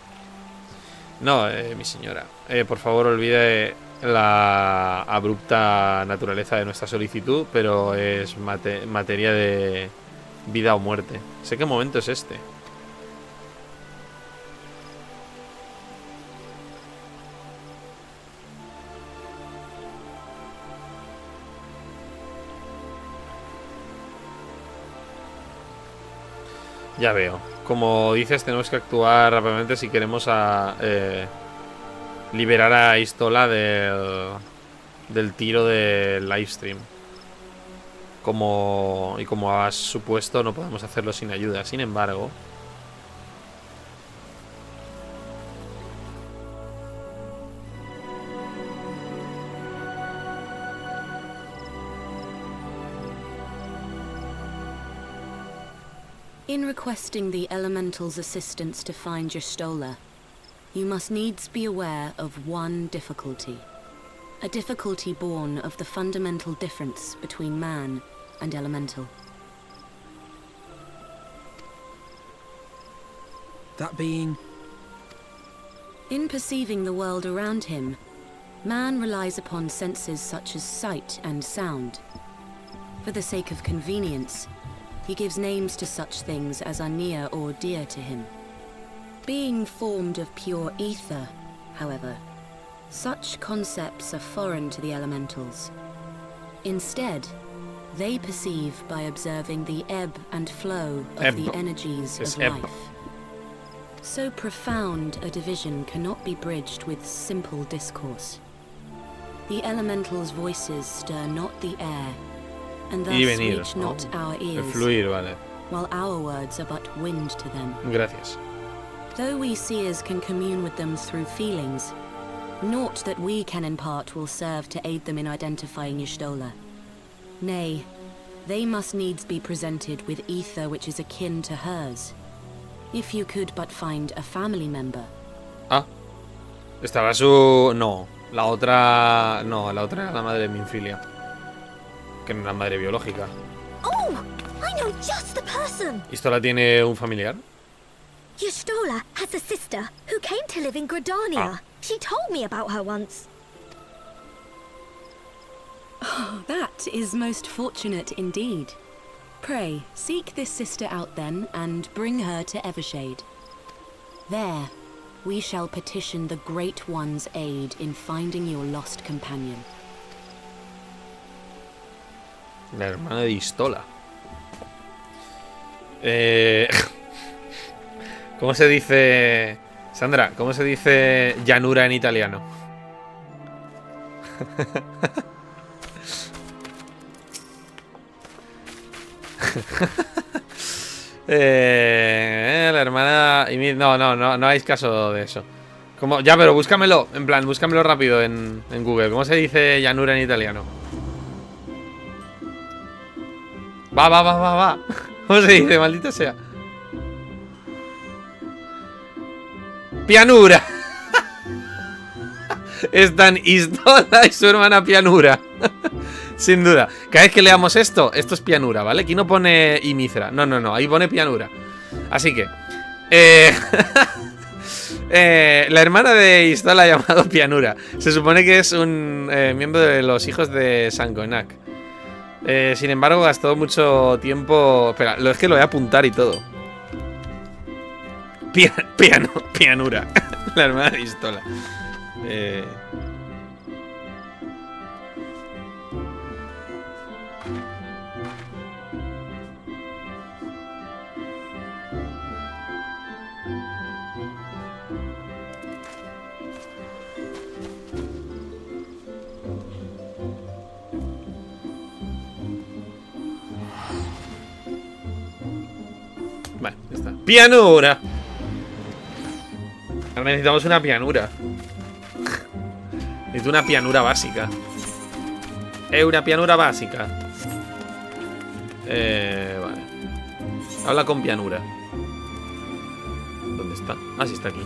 No, mi señora. Por favor, olvide la abrupta naturaleza de nuestra solicitud, pero es materia de vida o muerte. Sé qué momento es este. Ya veo. Como dices, tenemos que actuar rápidamente si queremos liberar a Y'shtola del tiro del livestream. como has supuesto, no podemos hacerlo sin ayuda. Sin embargo, in requesting the elementals' assistance to find Y'shtola, you must needs be aware of one difficulty. A difficulty born of the fundamental difference between man and elemental. That being? In perceiving the world around him, man relies upon senses such as sight and sound. For the sake of convenience, he gives names to such things as are near or dear to him. Being formed of pure ether, however, such concepts are foreign to the elementals. Instead, they perceive by observing the ebb and flow of the energies of life. So profound a division cannot be bridged with simple discourse. The elementals' voices stir not the air, and thus reach not our ears, while our words are but wind to them. Though we seers can commune with them through feelings, naught that we can impart will serve to aid them in identifying Y'shtola. Nay, they must needs be presented with ether which is akin to hers. If you could but find a family member. Ah, estaba su... no, la otra... no, la otra era la madre de Minfilia. Que no era madre biológica. Oh, I know just the person. ¿Y'shtola tiene un familiar? Y'shtola has a sister who came to live in Gridania. Ah. She told me about her once. Oh, that is most fortunate indeed. Pray, seek this sister out then and bring her to Evershade. There, we shall petition the Great One's aid in finding your lost companion. La hermana de Y'shtola. ¿Cómo se dice? Sandra, ¿cómo se dice llanura en italiano? La hermana... No hagáis caso de eso. Como, ya, pero búscamelo. En plan, búscamelo rápido en Google. ¿Cómo se dice llanura en italiano? Va. ¿Cómo se dice? Maldita sea. Pianura. Están Y'shtola y su hermana Pianura. Sin duda. Cada vez que leamos esto es Pianura, ¿vale? Aquí no pone Imithra. No. Ahí pone Pianura. Así que... la hermana de Y'shtola llamado Pianura. Se supone que es un miembro de los hijos de Sangonak. Sin embargo, gastó mucho tiempo... Espera, es que lo voy a apuntar y todo. Pianura. La hermana de Y'shtola. Vale, ya está. Pianura. Ahora necesitamos una pianura. Necesito una pianura básica. Una pianura básica. Vale. Habla con pianura. ¿Dónde está? Ah, sí, está aquí.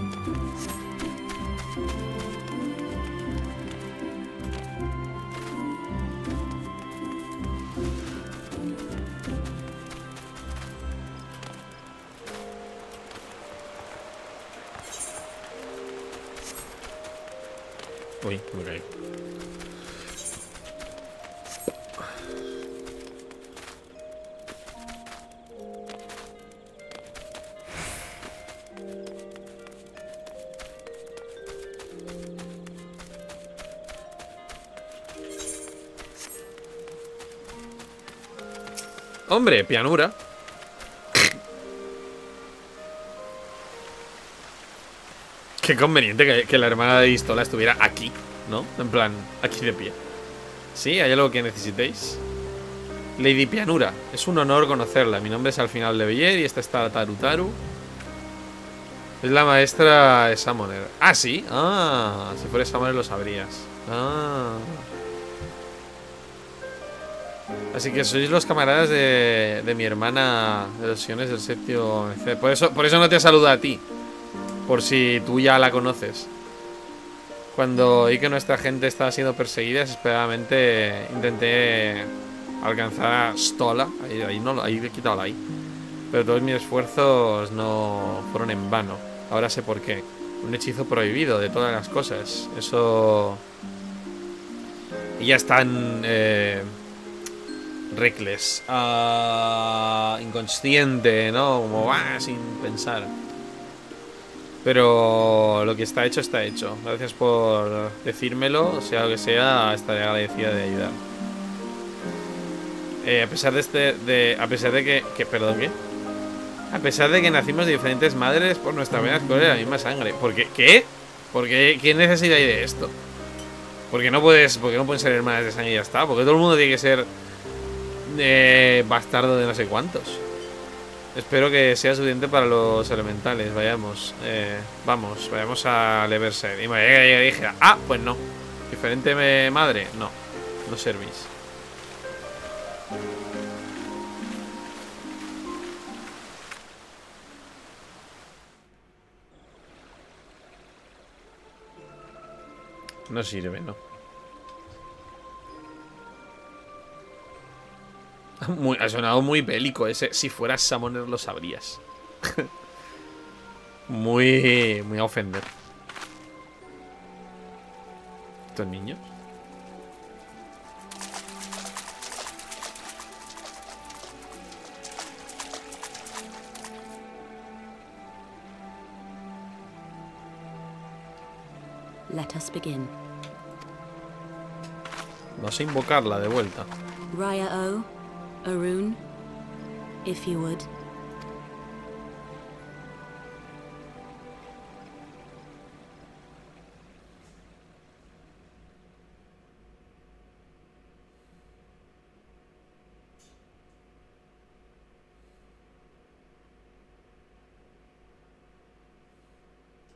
Uy, me caí. Hombre, pianura. Qué conveniente que la hermana de Y'shtola estuviera aquí, ¿no? En plan, aquí de pie. ¿Sí? ¿Hay algo que necesitéis? Lady Pianura, es un honor conocerla. Mi nombre es al final de Bellier y esta está Tarutaru. Es la maestra de Summoner. Ah, sí. Ah, si fueras Summoner lo sabrías. Ah. Así que sois los camaradas de mi hermana de los Siones del séptimo. Por eso no te saluda a ti. Por si tú ya la conoces. Cuando oí que nuestra gente estaba siendo perseguida, desesperadamente intenté alcanzar a Y'shtola. Ahí he quitado la I. Pero todos mis esfuerzos no fueron en vano. Ahora sé por qué. Un hechizo prohibido de todas las cosas. Eso... Y ya están... reckless. Inconsciente, ¿no? Como va sin pensar. Pero lo que está hecho, está hecho. Gracias por decírmelo. Sea lo que sea, estaré agradecida de ayudar. A pesar de que nacimos de diferentes madres, por nuestra venas corre la misma sangre. Porque ¿qué? Porque ¿qué necesidad hay de esto? Porque no pueden ser hermanas de sangre y ya está. Porque todo el mundo tiene que ser bastardo de no sé cuántos. Espero que sea suficiente para los elementales. Vayamos a Leverser. Y me llegué y dije, ah, pues no. Diferente madre, no servís. No sirve, no. Ha sonado muy bélico ese. Si fueras Summoner lo sabrías. Muy a ofender. ¿Estos niños? Let us begin. Vas a invocarla de vuelta. Raya-o, Arun, if you would.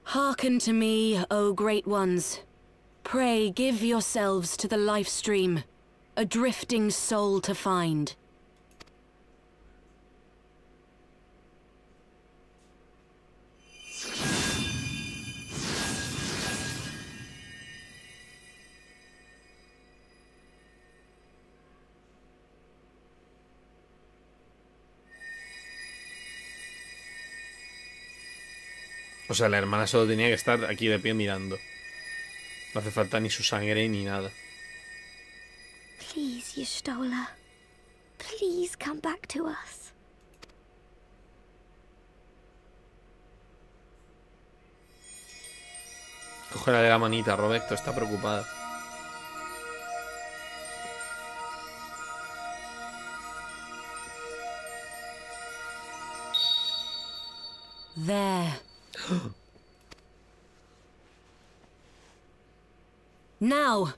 Hearken to me, O great ones. Pray, give yourselves to the life stream, a drifting soul to find. O sea, la hermana solo tenía que estar aquí de pie mirando. No hace falta ni su sangre ni nada. Please, Y'shtola. Please come back to us. Cógela de la manita, Roberto, está preocupada. There. Now.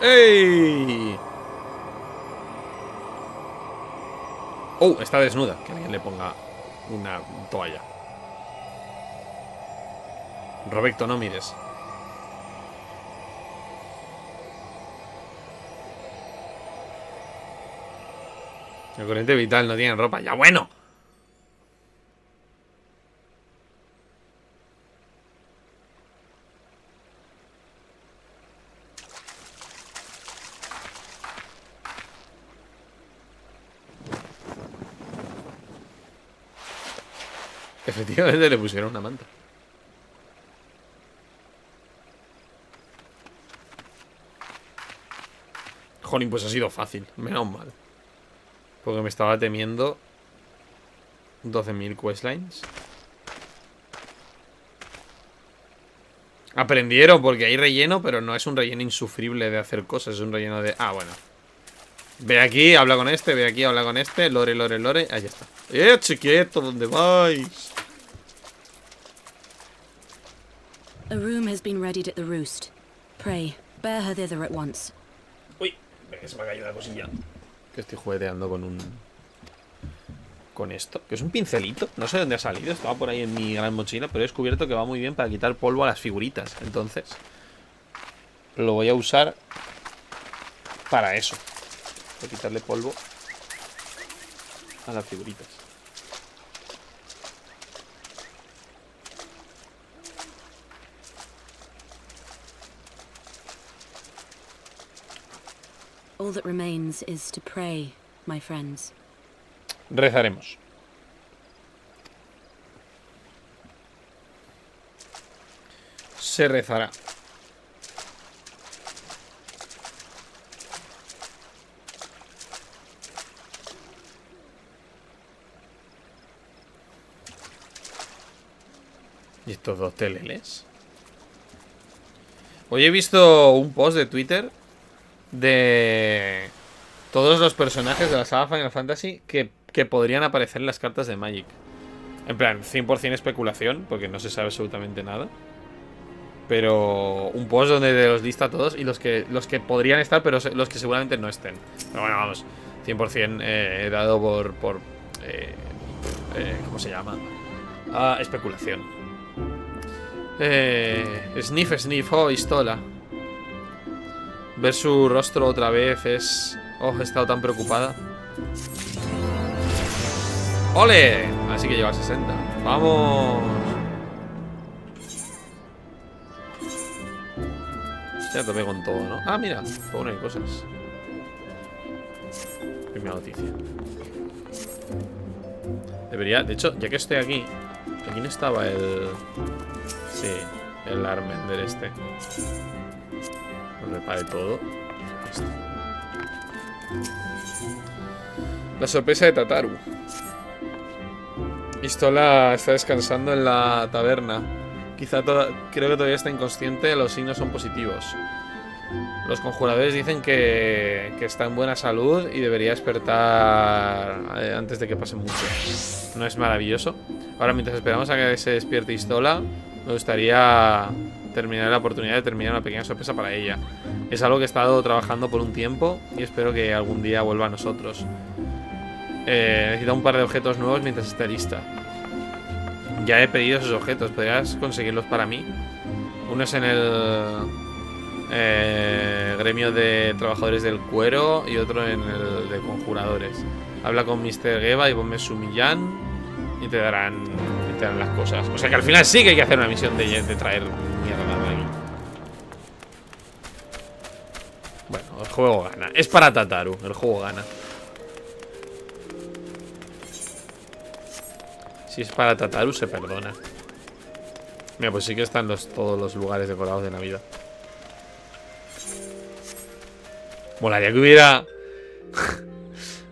¡Ey! Oh, está desnuda. Que alguien le ponga una toalla. Roberto, no mires. El corriente vital no tiene ropa. ¡Ya bueno! Efectivamente le pusieron una manta. Jolín, pues ha sido fácil, menos mal. Porque me estaba temiendo 12.000 questlines. Aprendieron porque hay relleno, pero no es un relleno insufrible de hacer cosas. Es un relleno de... Ah, bueno. Ve aquí, habla con este, ve aquí, habla con este. Lore, lore, lore, ahí está. Chiquito, ¿dónde vais? A room has been readied at the roost. Pray, bear her thither at once. Uy, se me ha caído la cosilla. Que estoy jugueteando con un... con esto, que es un pincelito. No sé dónde ha salido, estaba por ahí en mi gran mochila, pero he descubierto que va muy bien para quitar polvo a las figuritas. Entonces lo voy a usar para eso, para quitarle polvo a las figuritas. All that remains is to pray, my friends. Rezaremos. Se rezará. ¿Y estos dos teleles? Hoy he visto un post de Twitter de todos los personajes de la saga Final Fantasy que podrían aparecer en las cartas de Magic. En plan, 100% especulación, porque no se sabe absolutamente nada. Pero un post donde los lista todos y los que podrían estar, pero los que seguramente no estén. Pero bueno, vamos, 100% dado por ¿cómo se llama? Especulación. Sniff, sniff, oh, Y'shtola. Ver su rostro otra vez es... oh, he estado tan preocupada. ¡Ole! Así que lleva 60. ¡Vamos! Ya tomé con todo, ¿no? Ah, mira, bueno, hay cosas. Primera noticia. Debería... de hecho, ya que estoy aquí... ¿aquí no estaba el...? Sí, el Armender este. Lo reparé todo. Este. La sorpresa de Tataru. Y'shtola está descansando en la taberna. Quizá creo que todavía está inconsciente. Los signos son positivos. Los conjuradores dicen que está en buena salud y debería despertar antes de que pase mucho. ¿No es maravilloso? Ahora, mientras esperamos a que se despierte Y'shtola, me gustaría terminar la oportunidad de terminar una pequeña sorpresa para ella. Es algo que he estado trabajando por un tiempo y espero que algún día vuelva a nosotros. Necesita un par de objetos nuevos mientras esté lista. Ya he pedido esos objetos. ¿Podrías conseguirlos para mí? Uno es en el gremio de trabajadores del cuero y otro en el de conjuradores. Habla con Mr. Geva y ponme su millán y te darán las cosas. O sea que al final sí que hay que hacer una misión de traer mierda de aquí. Bueno, el juego gana. Es para Tataru, el juego gana. Si es para Tataru, se perdona. Mira, pues sí que están todos los lugares decorados de Navidad. Molaría que hubiera...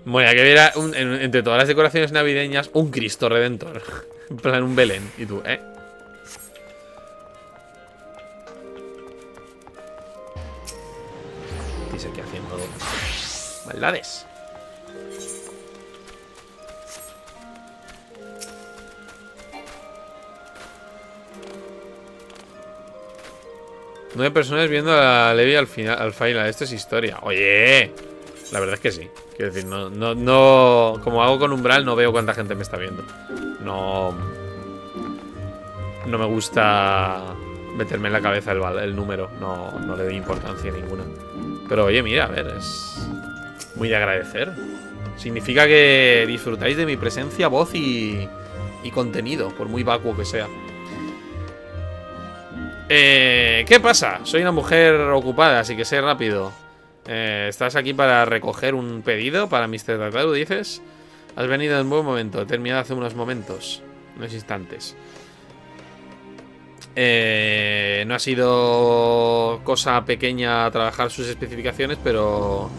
molaría que hubiera, entre todas las decoraciones navideñas, un Cristo Redentor. En plan, un Belén. Y tú, ¿eh? ¿Qué es aquí haciendo? Maldades. Nueve personas viendo a la Levi al final, al final. Esto es historia. Oye, la verdad es que sí. Quiero decir, no, como hago con Umbral, no veo cuánta gente me está viendo. No me gusta meterme en la cabeza el número. No le doy importancia ninguna. Pero oye, mira, a ver, es muy de agradecer. Significa que disfrutáis de mi presencia, voz y contenido, por muy vacuo que sea. ¿Qué pasa? Soy una mujer ocupada, así que sé rápido. ¿Estás aquí para recoger un pedido para Mr. Tataru, dices? Has venido en buen momento. He terminado hace unos momentos, unos instantes. No ha sido cosa pequeña trabajar sus especificaciones, pero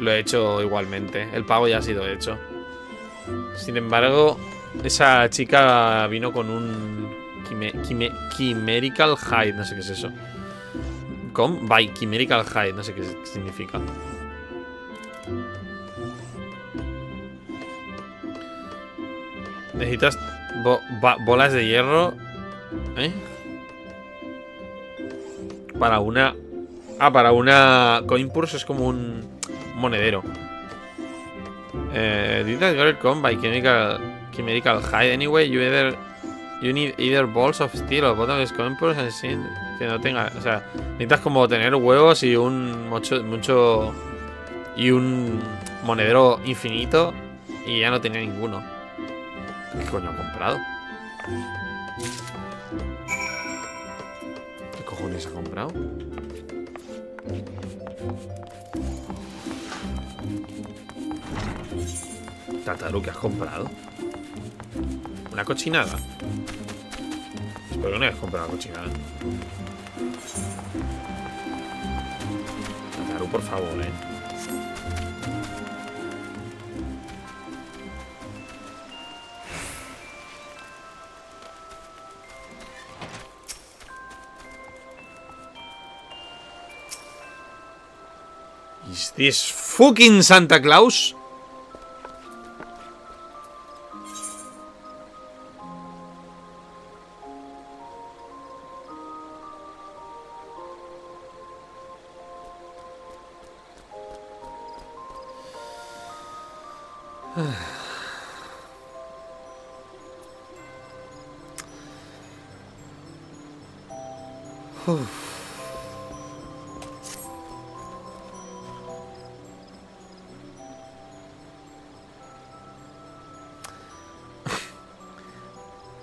lo he hecho igualmente. El pago ya ha sido hecho. Sin embargo, esa chica vino con un... Chimerical Hide, no sé qué es eso. By Chimerical Hide, no sé qué significa. Necesitas bolas de hierro, ¿eh? Para una... Ah, para una... Coin Purse es como un monedero. Did that girl come by chemical hide anyway? You need either balls of steel or bottles of coin purse and sin que no tenga... O sea, necesitas como tener huevos y un... Mucho... Y un monedero infinito. Y ya no tenía ninguno. ¿Qué coño ha comprado? ¿Qué cojones ha comprado? Tataru, ¿qué has comprado? ¿Una cochinada? Espero que no hayas comprado cochinada. Tataru, por favor, Is this fucking Santa Claus?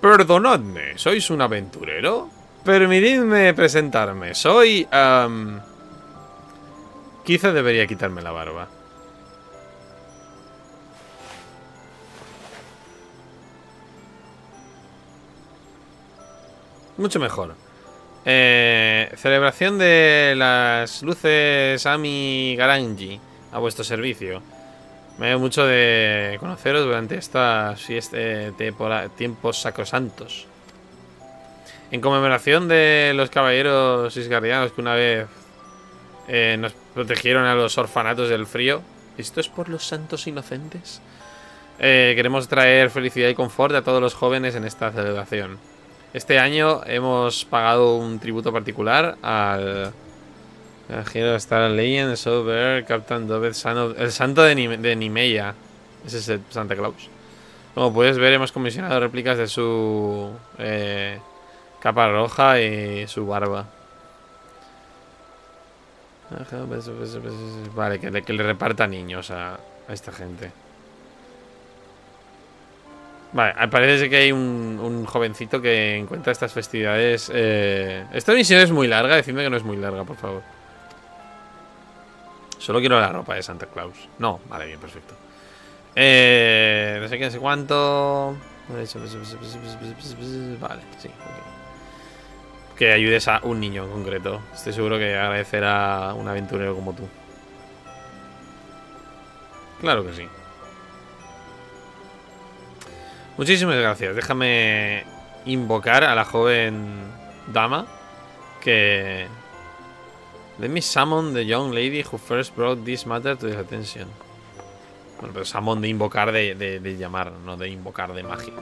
Perdonadme, ¿sois un aventurero? Permitidme presentarme, soy... Quizá debería quitarme la barba. Mucho mejor. Celebración de las luces Ami Garangi, a vuestro servicio. Me alegro mucho de conoceros durante estas tiempos sacrosantos. En conmemoración de los caballeros isgardianos que una vez nos protegieron a los orfanatos del frío. ¿Esto es por los santos inocentes? Queremos traer felicidad y confort a todos los jóvenes en esta celebración. Este año hemos pagado un tributo particular al... Starlight, Sober, Captain Dovet, el santo de Nymeia. Ese es el Santa Claus. Como puedes ver, hemos comisionado réplicas de su capa roja y su barba. Vale, que le reparta niños a esta gente. Vale, parece que hay un jovencito que encuentra estas festividades. Esta misión es muy larga, decidme que no es muy larga, por favor. Solo quiero la ropa de Santa Claus. No, vale, bien, perfecto. No sé qué, no sé cuánto. Vale, sí, ok. Que ayudes a un niño en concreto. Estoy seguro que agradecerá a un aventurero como tú. Claro que sí. Muchísimas gracias. Déjame invocar a la joven dama que... Let me summon the young lady who first brought this matter to his attention. Bueno, pero summon de invocar, de llamar, no de invocar de magia.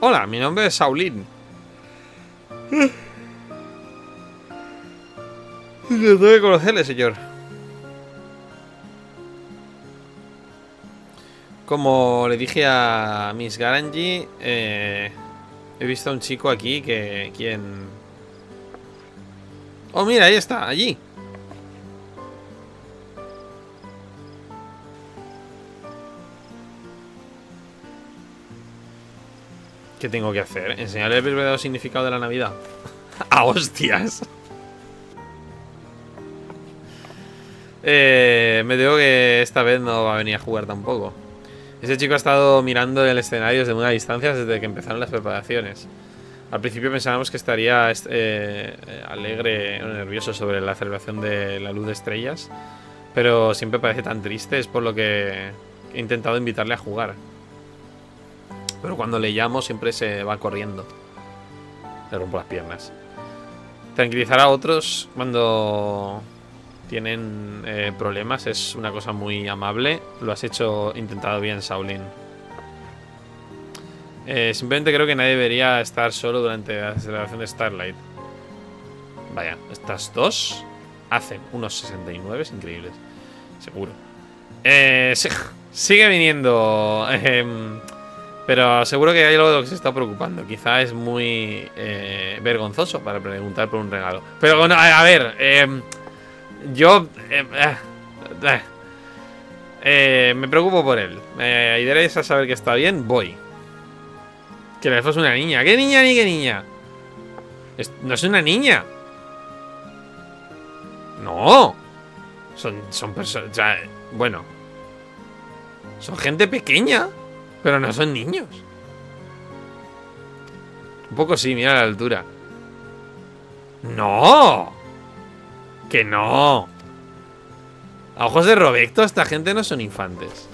Hola, mi nombre es Saulín. Tengo que conocerle, señor. Como le dije a Miss Garangi, he visto a un chico aquí que... ¿Quién? Oh, mira, ahí está, allí. ¿Qué tengo que hacer? Enseñarle el verdadero significado de la Navidad. ¡Ah, hostias! Me digo que esta vez no va a venir a jugar tampoco. Ese chico ha estado mirando el escenario desde una distancia desde que empezaron las preparaciones. Al principio pensábamos que estaría alegre o nervioso sobre la celebración de la luz de estrellas, pero siempre parece tan triste, es por lo que he intentado invitarle a jugar. Pero cuando le llamo siempre se va corriendo. Le rompo las piernas. Tranquilizar a otros cuando tienen problemas. Es una cosa muy amable. Lo has hecho, intentado bien, Shaolin. Simplemente creo que nadie debería estar solo durante la celebración de Starlight. Vaya, estas dos hacen unos 69 increíbles. Seguro. Sigue viniendo. Pero seguro que hay algo de lo que se está preocupando. Quizá es muy vergonzoso para preguntar por un regalo. Pero bueno, a ver. Yo me preocupo por él. ¿Me ayudaréis a saber que está bien? Voy. Que le fue una niña. ¿Qué niña ni qué niña? No es una niña. No. Son personas. O sea, bueno. Son gente pequeña. Pero no son niños. Un poco sí, mira la altura. ¡No! ¡Que no! A ojos de Roberto, esta gente no son infantes.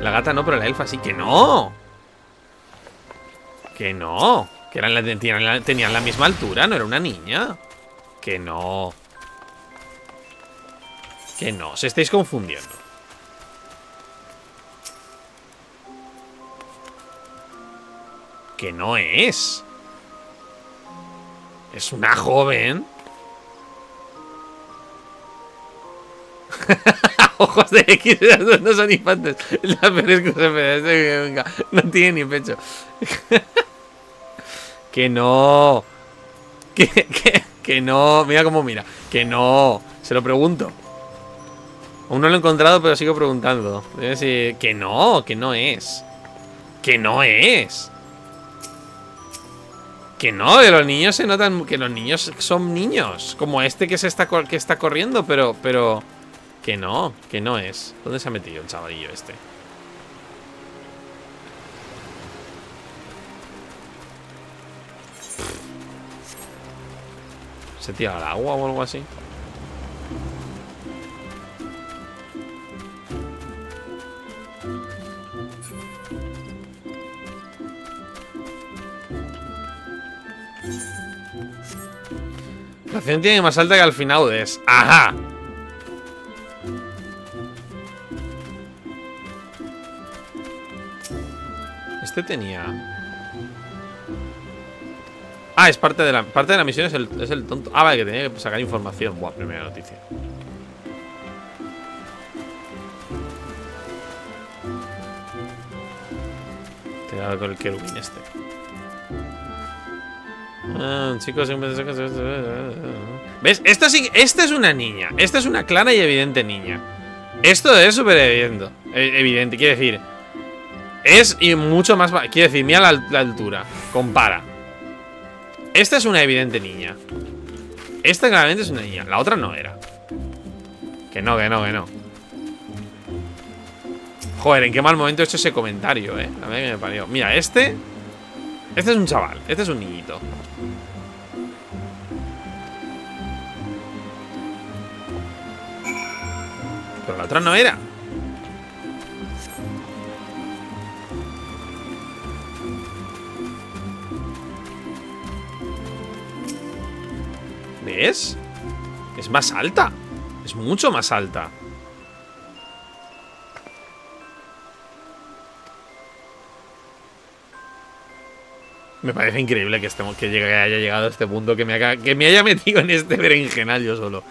La gata no, pero la elfa sí. ¡Que no! ¡Que no! Que eran tenían la misma altura, no era una niña. ¡Que no! ¡Que no! Os estáis confundiendo. Que no es. Es una joven. Ojos de X, no son infantes. La peor excusa que venga. No tiene ni pecho. Que no. Que no. Mira cómo mira. Que no. Se lo pregunto. Aún no lo he encontrado, pero sigo preguntando. Que no. Que no es. Que no es. Que no, de los niños se notan que los niños son niños. Como este que está corriendo, pero que no es. ¿Dónde se ha metido el chavalillo este? ¿Se tira al agua o algo así? La acción tiene más alta que al final es. ¡Ajá! Este tenía... Ah, es parte de la misión, es el tonto. Ah, vale, que tenía que sacar información. Buah, primera noticia. Te he dado con el querubín este. Chicos, ¿ves? Esta es una niña. Esta es una clara y evidente niña. Esto es súper evidente. Evidente, quiere decir. Es y mucho más. Quiere decir, mira la altura. Compara. Esta es una evidente niña. Esta claramente es una niña. La otra no era. Que no, que no, que no. Joder, en qué mal momento he hecho ese comentario, La verdad que me parió. Mira, este. Este es un chaval, este es un niñito. Pero la otra no era. ¿Ves? Es más alta. Es mucho más alta. Me parece increíble que haya llegado a este punto, que me haya metido en este berenjenal yo solo.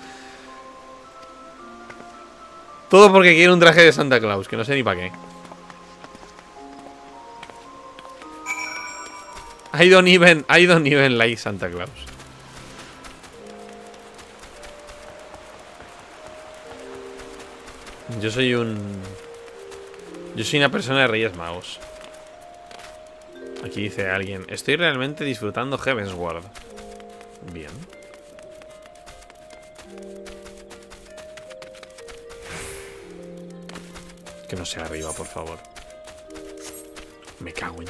Todo porque quiero un traje de Santa Claus, que no sé ni para qué. I don't even like Santa Claus. Yo soy una persona de Reyes Magos. Aquí dice alguien, estoy realmente disfrutando Heavensward. Bien. Que no sea arriba, por favor. Me cago en...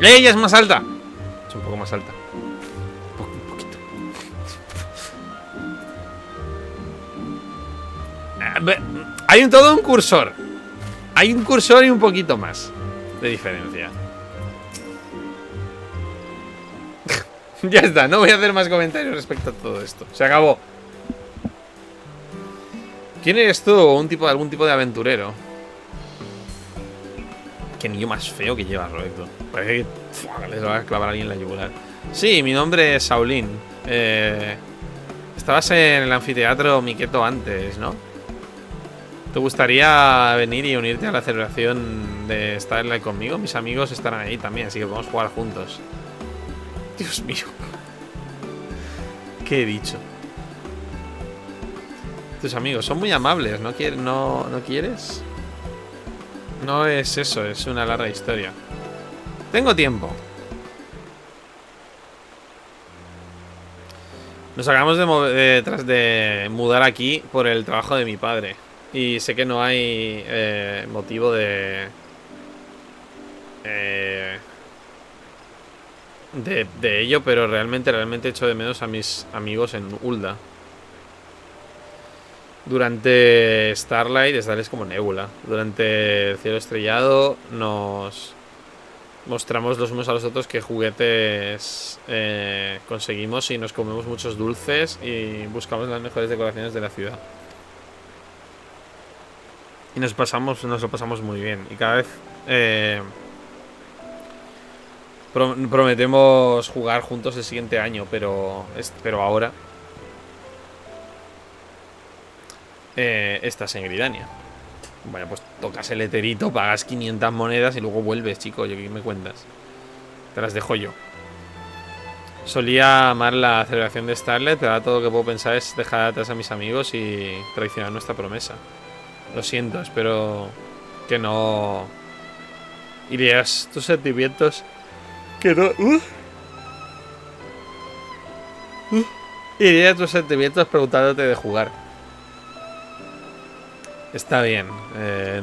¡Ella es más alta! Es un poco más alta. Un poquito. Hay un todo un cursor. Hay un cursor y un poquito más de diferencia. Ya está, no voy a hacer más comentarios respecto a todo esto. Se acabó. ¿Quién eres tú? ¿Algún tipo de aventurero? Qué niño más feo que llevas, Roberto. Parece que les va a clavar a alguien la yugular. Sí, mi nombre es Saulín. Estabas en el anfiteatro Miqueto antes, ¿no? ¿Te gustaría venir y unirte a la celebración de Starlight conmigo? Mis amigos estarán ahí también, así que podemos jugar juntos. Dios mío. ¿Qué he dicho? Tus amigos son muy amables, ¿no quieres? ¿No quieres? No es eso, es una larga historia. Tengo tiempo. Nos acabamos de mudar aquí por el trabajo de mi padre. Y sé que no hay motivo de ello, pero realmente echo de menos a mis amigos en Ul'dah. Durante Starlight, es como Nebula. Durante el cielo estrellado nos mostramos los unos a los otros qué juguetes conseguimos y nos comemos muchos dulces y buscamos las mejores decoraciones de la ciudad. Y nos lo pasamos muy bien. Y cada vez prometemos jugar juntos el siguiente año, pero ahora... estás en Gridania. Vaya, pues tocas el eterito, pagas 500 monedas y luego vuelves, chico. ¿Qué me cuentas? Te las dejo yo. Solía amar la celebración de Starlet, pero ahora todo lo que puedo pensar es dejar atrás a mis amigos y traicionar nuestra promesa. Lo siento, espero que no irías tus sentimientos. Que no... Irías tus sentimientos preguntándote de jugar. Está bien,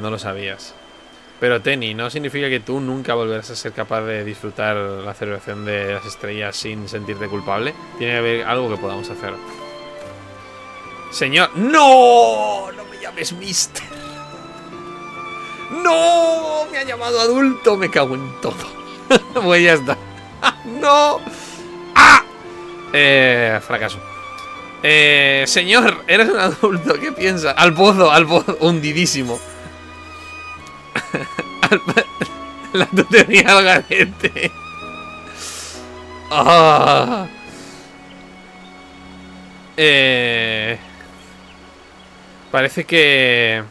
no lo sabías. Pero Tenny, no significa que tú nunca volverás a ser capaz de disfrutar la celebración de las estrellas sin sentirte culpable. Tiene que haber algo que podamos hacer. Señor... ¡No! ¡No me llames Mister! ¡No! Me ha llamado adulto, me cago en todo. Pues ya está. ¡No! ¡Ah! Fracaso. Señor, eres un adulto, ¿qué piensas? Al pozo, hundidísimo. La tutoría al garete. Oh. Parece que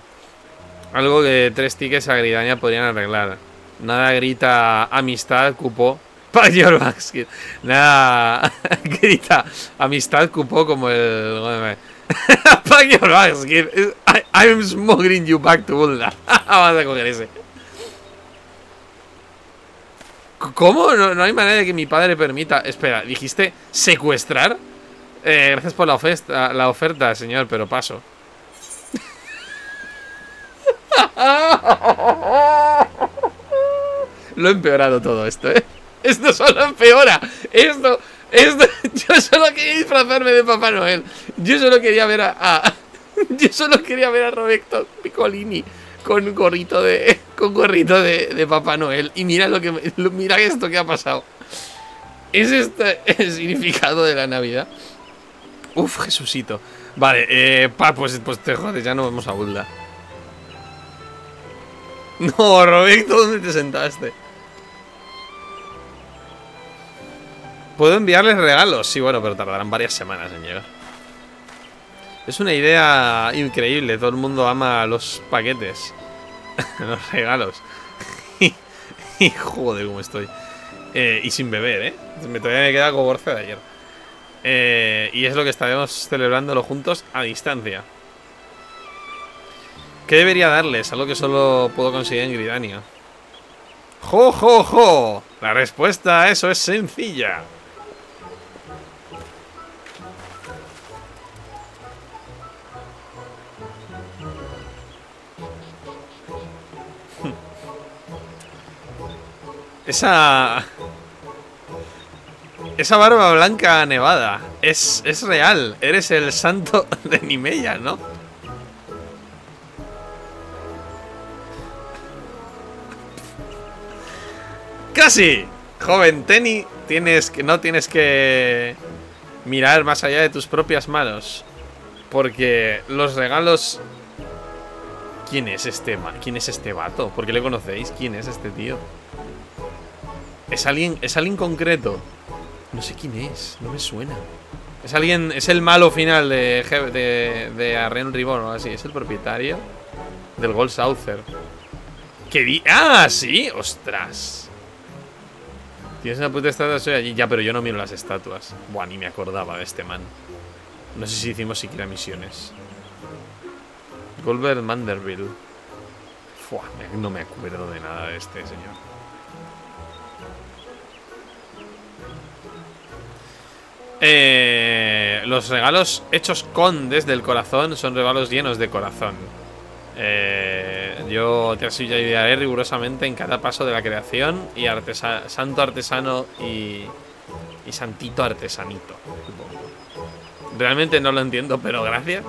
algo que 3 tickets a Gridania podrían arreglar. Nada grita amistad, cupo. Nada, grita amistad cupo como el... Pack your bags, kid. I'm smuggling you back to Ul'dah. Vamos a coger ese. ¿Cómo? No hay manera de que mi padre permita... Espera, ¿dijiste secuestrar? Gracias por la oferta, señor, pero paso. Lo he empeorado todo esto, ¿eh? Esto solo empeora. Yo solo quería disfrazarme de Papá Noel. Yo solo quería ver a Roberto Piccolini con gorrito de Papá Noel. Y mira mira esto que ha pasado. ¿Es este el significado de la Navidad? Uf, Jesucito. Vale, pues te jodes, ya no vamos a Ul'dah. No, Roberto, ¿dónde te sentaste? Puedo enviarles regalos. Sí, bueno, pero tardarán varias semanas en llegar. Es una idea increíble. Todo el mundo ama los paquetes. Los regalos. Y joder, cómo estoy. Y sin beber, ¿eh? Todavía me queda como borce de ayer. Y es lo que estaremos celebrándolo juntos a distancia. ¿Qué debería darles? Algo que solo puedo conseguir en Gridania. ¡Jo, jo, jo! La respuesta a eso es sencilla. Esa barba blanca nevada es real. Eres el santo de Nymeia, ¿no? ¡Casi! Joven Tenny, no tienes que mirar más allá de tus propias manos, porque los regalos... ¿Quién es este vato? ¿Por qué le conocéis? ¿Quién es este tío? Es alguien concreto. No sé quién es, no me suena. Es alguien, es el malo final de A Realm Reborn o así. Es el propietario del Gold Saucer. ¿Qué di? ¡Ah, sí! ¡Ostras! Tienes una puta estatua soy allí. Ya, pero yo no miro las estatuas. Buah, ni me acordaba de este man. No sé si hicimos siquiera misiones. Goldberg Manderville. Fua, no me acuerdo de nada de este señor. Los regalos hechos con desde el corazón son regalos llenos de corazón. Yo te ayudaré rigurosamente en cada paso de la creación y santo artesano y santito artesanito. Realmente no lo entiendo, pero gracias.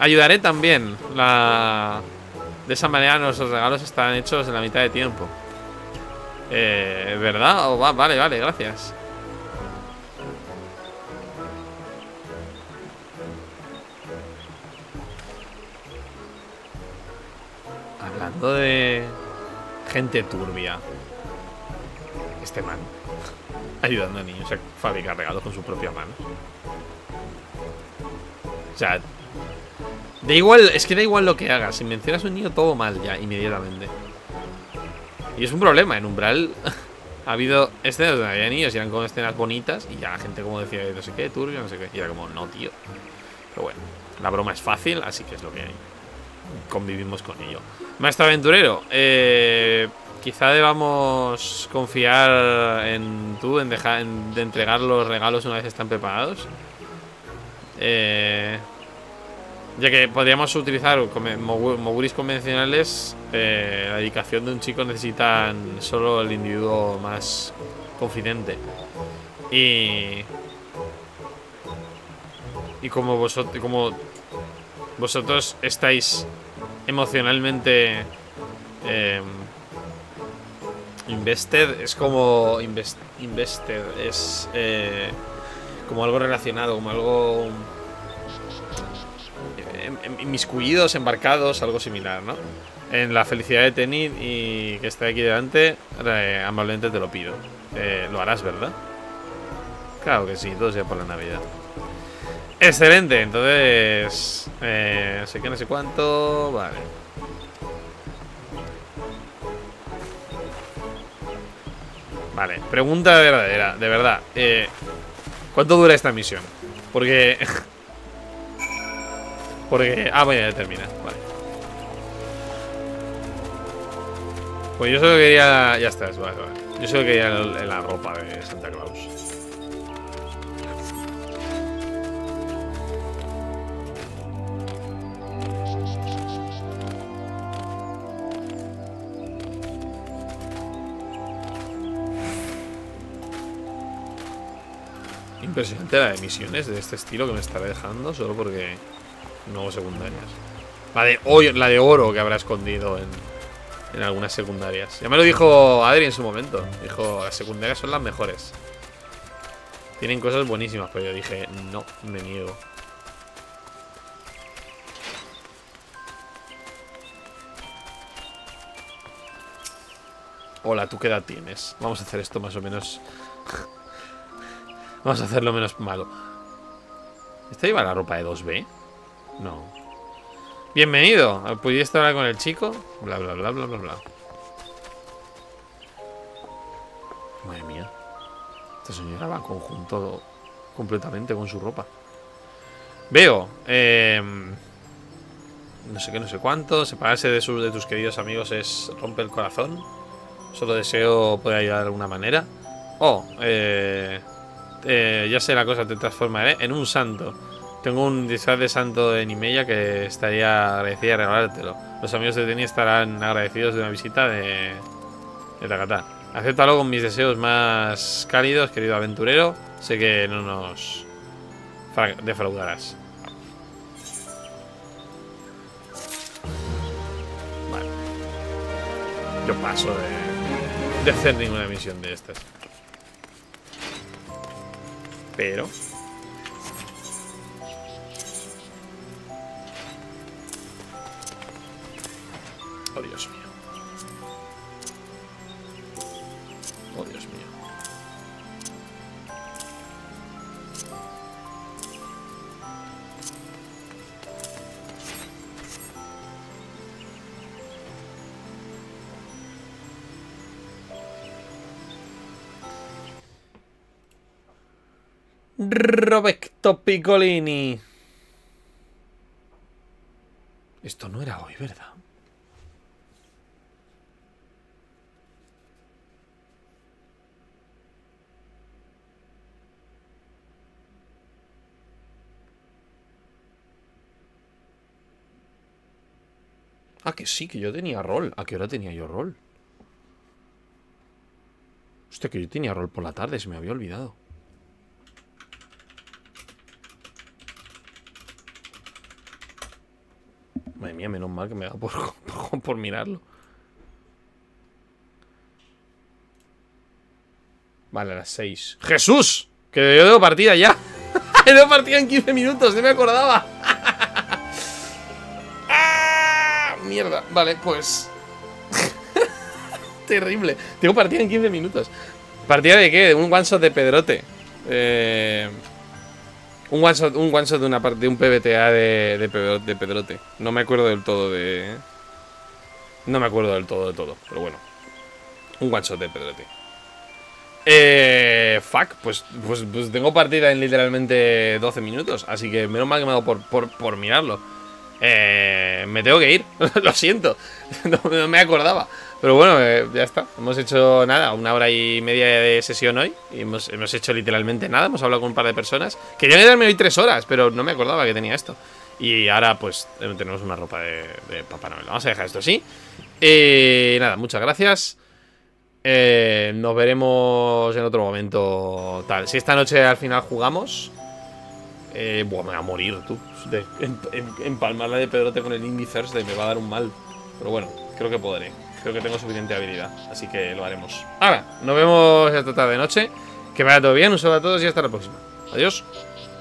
Ayudaré también. De esa manera nuestros regalos estarán hechos en la mitad de tiempo. ¿Verdad? Oh, vale, gracias. Hablando de gente turbia. Este man ayudando a niños a fabricar regalos con su propia mano. O sea, da igual, es que da igual lo que hagas. Si mencionas a un niño, todo mal ya, inmediatamente. Y es un problema. En Umbral ha habido escenas donde había niños y eran como escenas bonitas. Y ya la gente como decía, no sé qué, turbio, no sé qué. Y era como, no, tío. Pero bueno, la broma es fácil, así que es lo que hay. Convivimos con ello. Maestro aventurero, quizá debamos confiar en tú, en entregar los regalos una vez están preparados. Ya que podríamos utilizar moguris convencionales, la dedicación de un chico necesitan solo el individuo más confidente. Y como vosotros estáis emocionalmente invested, es como invested, es como algo relacionado, como algo... inmiscuidos, embarcados, algo similar, ¿no? En la felicidad de Tenid y que está aquí delante, amablemente te lo pido. Lo harás, ¿verdad? Claro que sí, todos ya por la Navidad. Excelente, entonces... sé que no sé cuánto... Vale. Vale, pregunta verdadera, de verdad. ¿Cuánto dura esta misión? Porque... ah, bueno, ya termina. Vale. Pues yo solo quería... Ya está, vale. Yo solo quería la ropa de Santa Claus. Impresionante la de misiones de este estilo que me estará dejando solo porque... No secundarias. La de oro que habrá escondido en algunas secundarias. Ya me lo dijo Adri en su momento. Dijo, las secundarias son las mejores. Tienen cosas buenísimas, pero yo dije, no, me niego. Hola, ¿tú qué edad tienes? Vamos a hacer esto más o menos... Vamos a hacerlo menos malo. ¿Esta lleva la ropa de 2B? No. Bienvenido. ¿Pudiste hablar con el chico? Bla, bla, bla, bla, bla, bla. Madre mía. Esta señora va conjunto completamente con su ropa. Veo. No sé qué, no sé cuánto. Separarse de tus queridos amigos es romper el corazón. Solo deseo poder ayudar de alguna manera. Ya sé la cosa, te transformaré en un santo. Tengo un disfraz de santo de Nymeia que estaría agradecida de regalártelo. Los amigos de Teni estarán agradecidos de una visita de Takatá. Acéptalo con mis deseos más cálidos, querido aventurero. Sé que no nos defraudarás. Vale. Yo paso de hacer ninguna misión de estas. Pero... oh, Dios mío. Oh, Dios mío. Roberto Piccolini. Esto no era hoy, ¿verdad? Ah, que sí, que yo tenía rol. ¿A qué hora tenía yo rol? Hostia, que yo tenía rol por la tarde, se me había olvidado. Madre mía, menos mal que me da por mirarlo. Vale, a las 6. ¡Jesús! Que yo debo partida ya. He dado partida en 15 minutos, no me acordaba. Mierda, vale, pues... terrible. Tengo partida en 15 minutos. ¿Partida de qué? Un one shot de Pedrote. Un one shot de una parte de un PBTA de Pedrote. No me acuerdo del todo de... no me acuerdo del todo de todo, pero bueno. Un one shot de Pedrote. Fuck, pues tengo partida en literalmente 12 minutos. Así que menos mal que me ha dado por mirarlo. Me tengo que ir, lo siento, no me acordaba. Pero bueno, ya está, hemos hecho nada, 1 hora y media de sesión hoy. Y hemos hecho literalmente nada, hemos hablado con un par de personas. Quería quedarme hoy 3 horas, pero no me acordaba que tenía esto. Y ahora pues tenemos una ropa de Papá Noel. Vamos a dejar esto así. Nada, muchas gracias. Nos veremos en otro momento tal. Si esta noche al final jugamos... buah, me voy a morir, tú. Empalmarla de Pedrote con el Indie Thursday me va a dar un mal. Pero bueno, creo que podré. Creo que tengo suficiente habilidad, así que lo haremos. Ahora, nos vemos esta tarde noche. Que vaya todo bien, un saludo a todos y hasta la próxima. Adiós.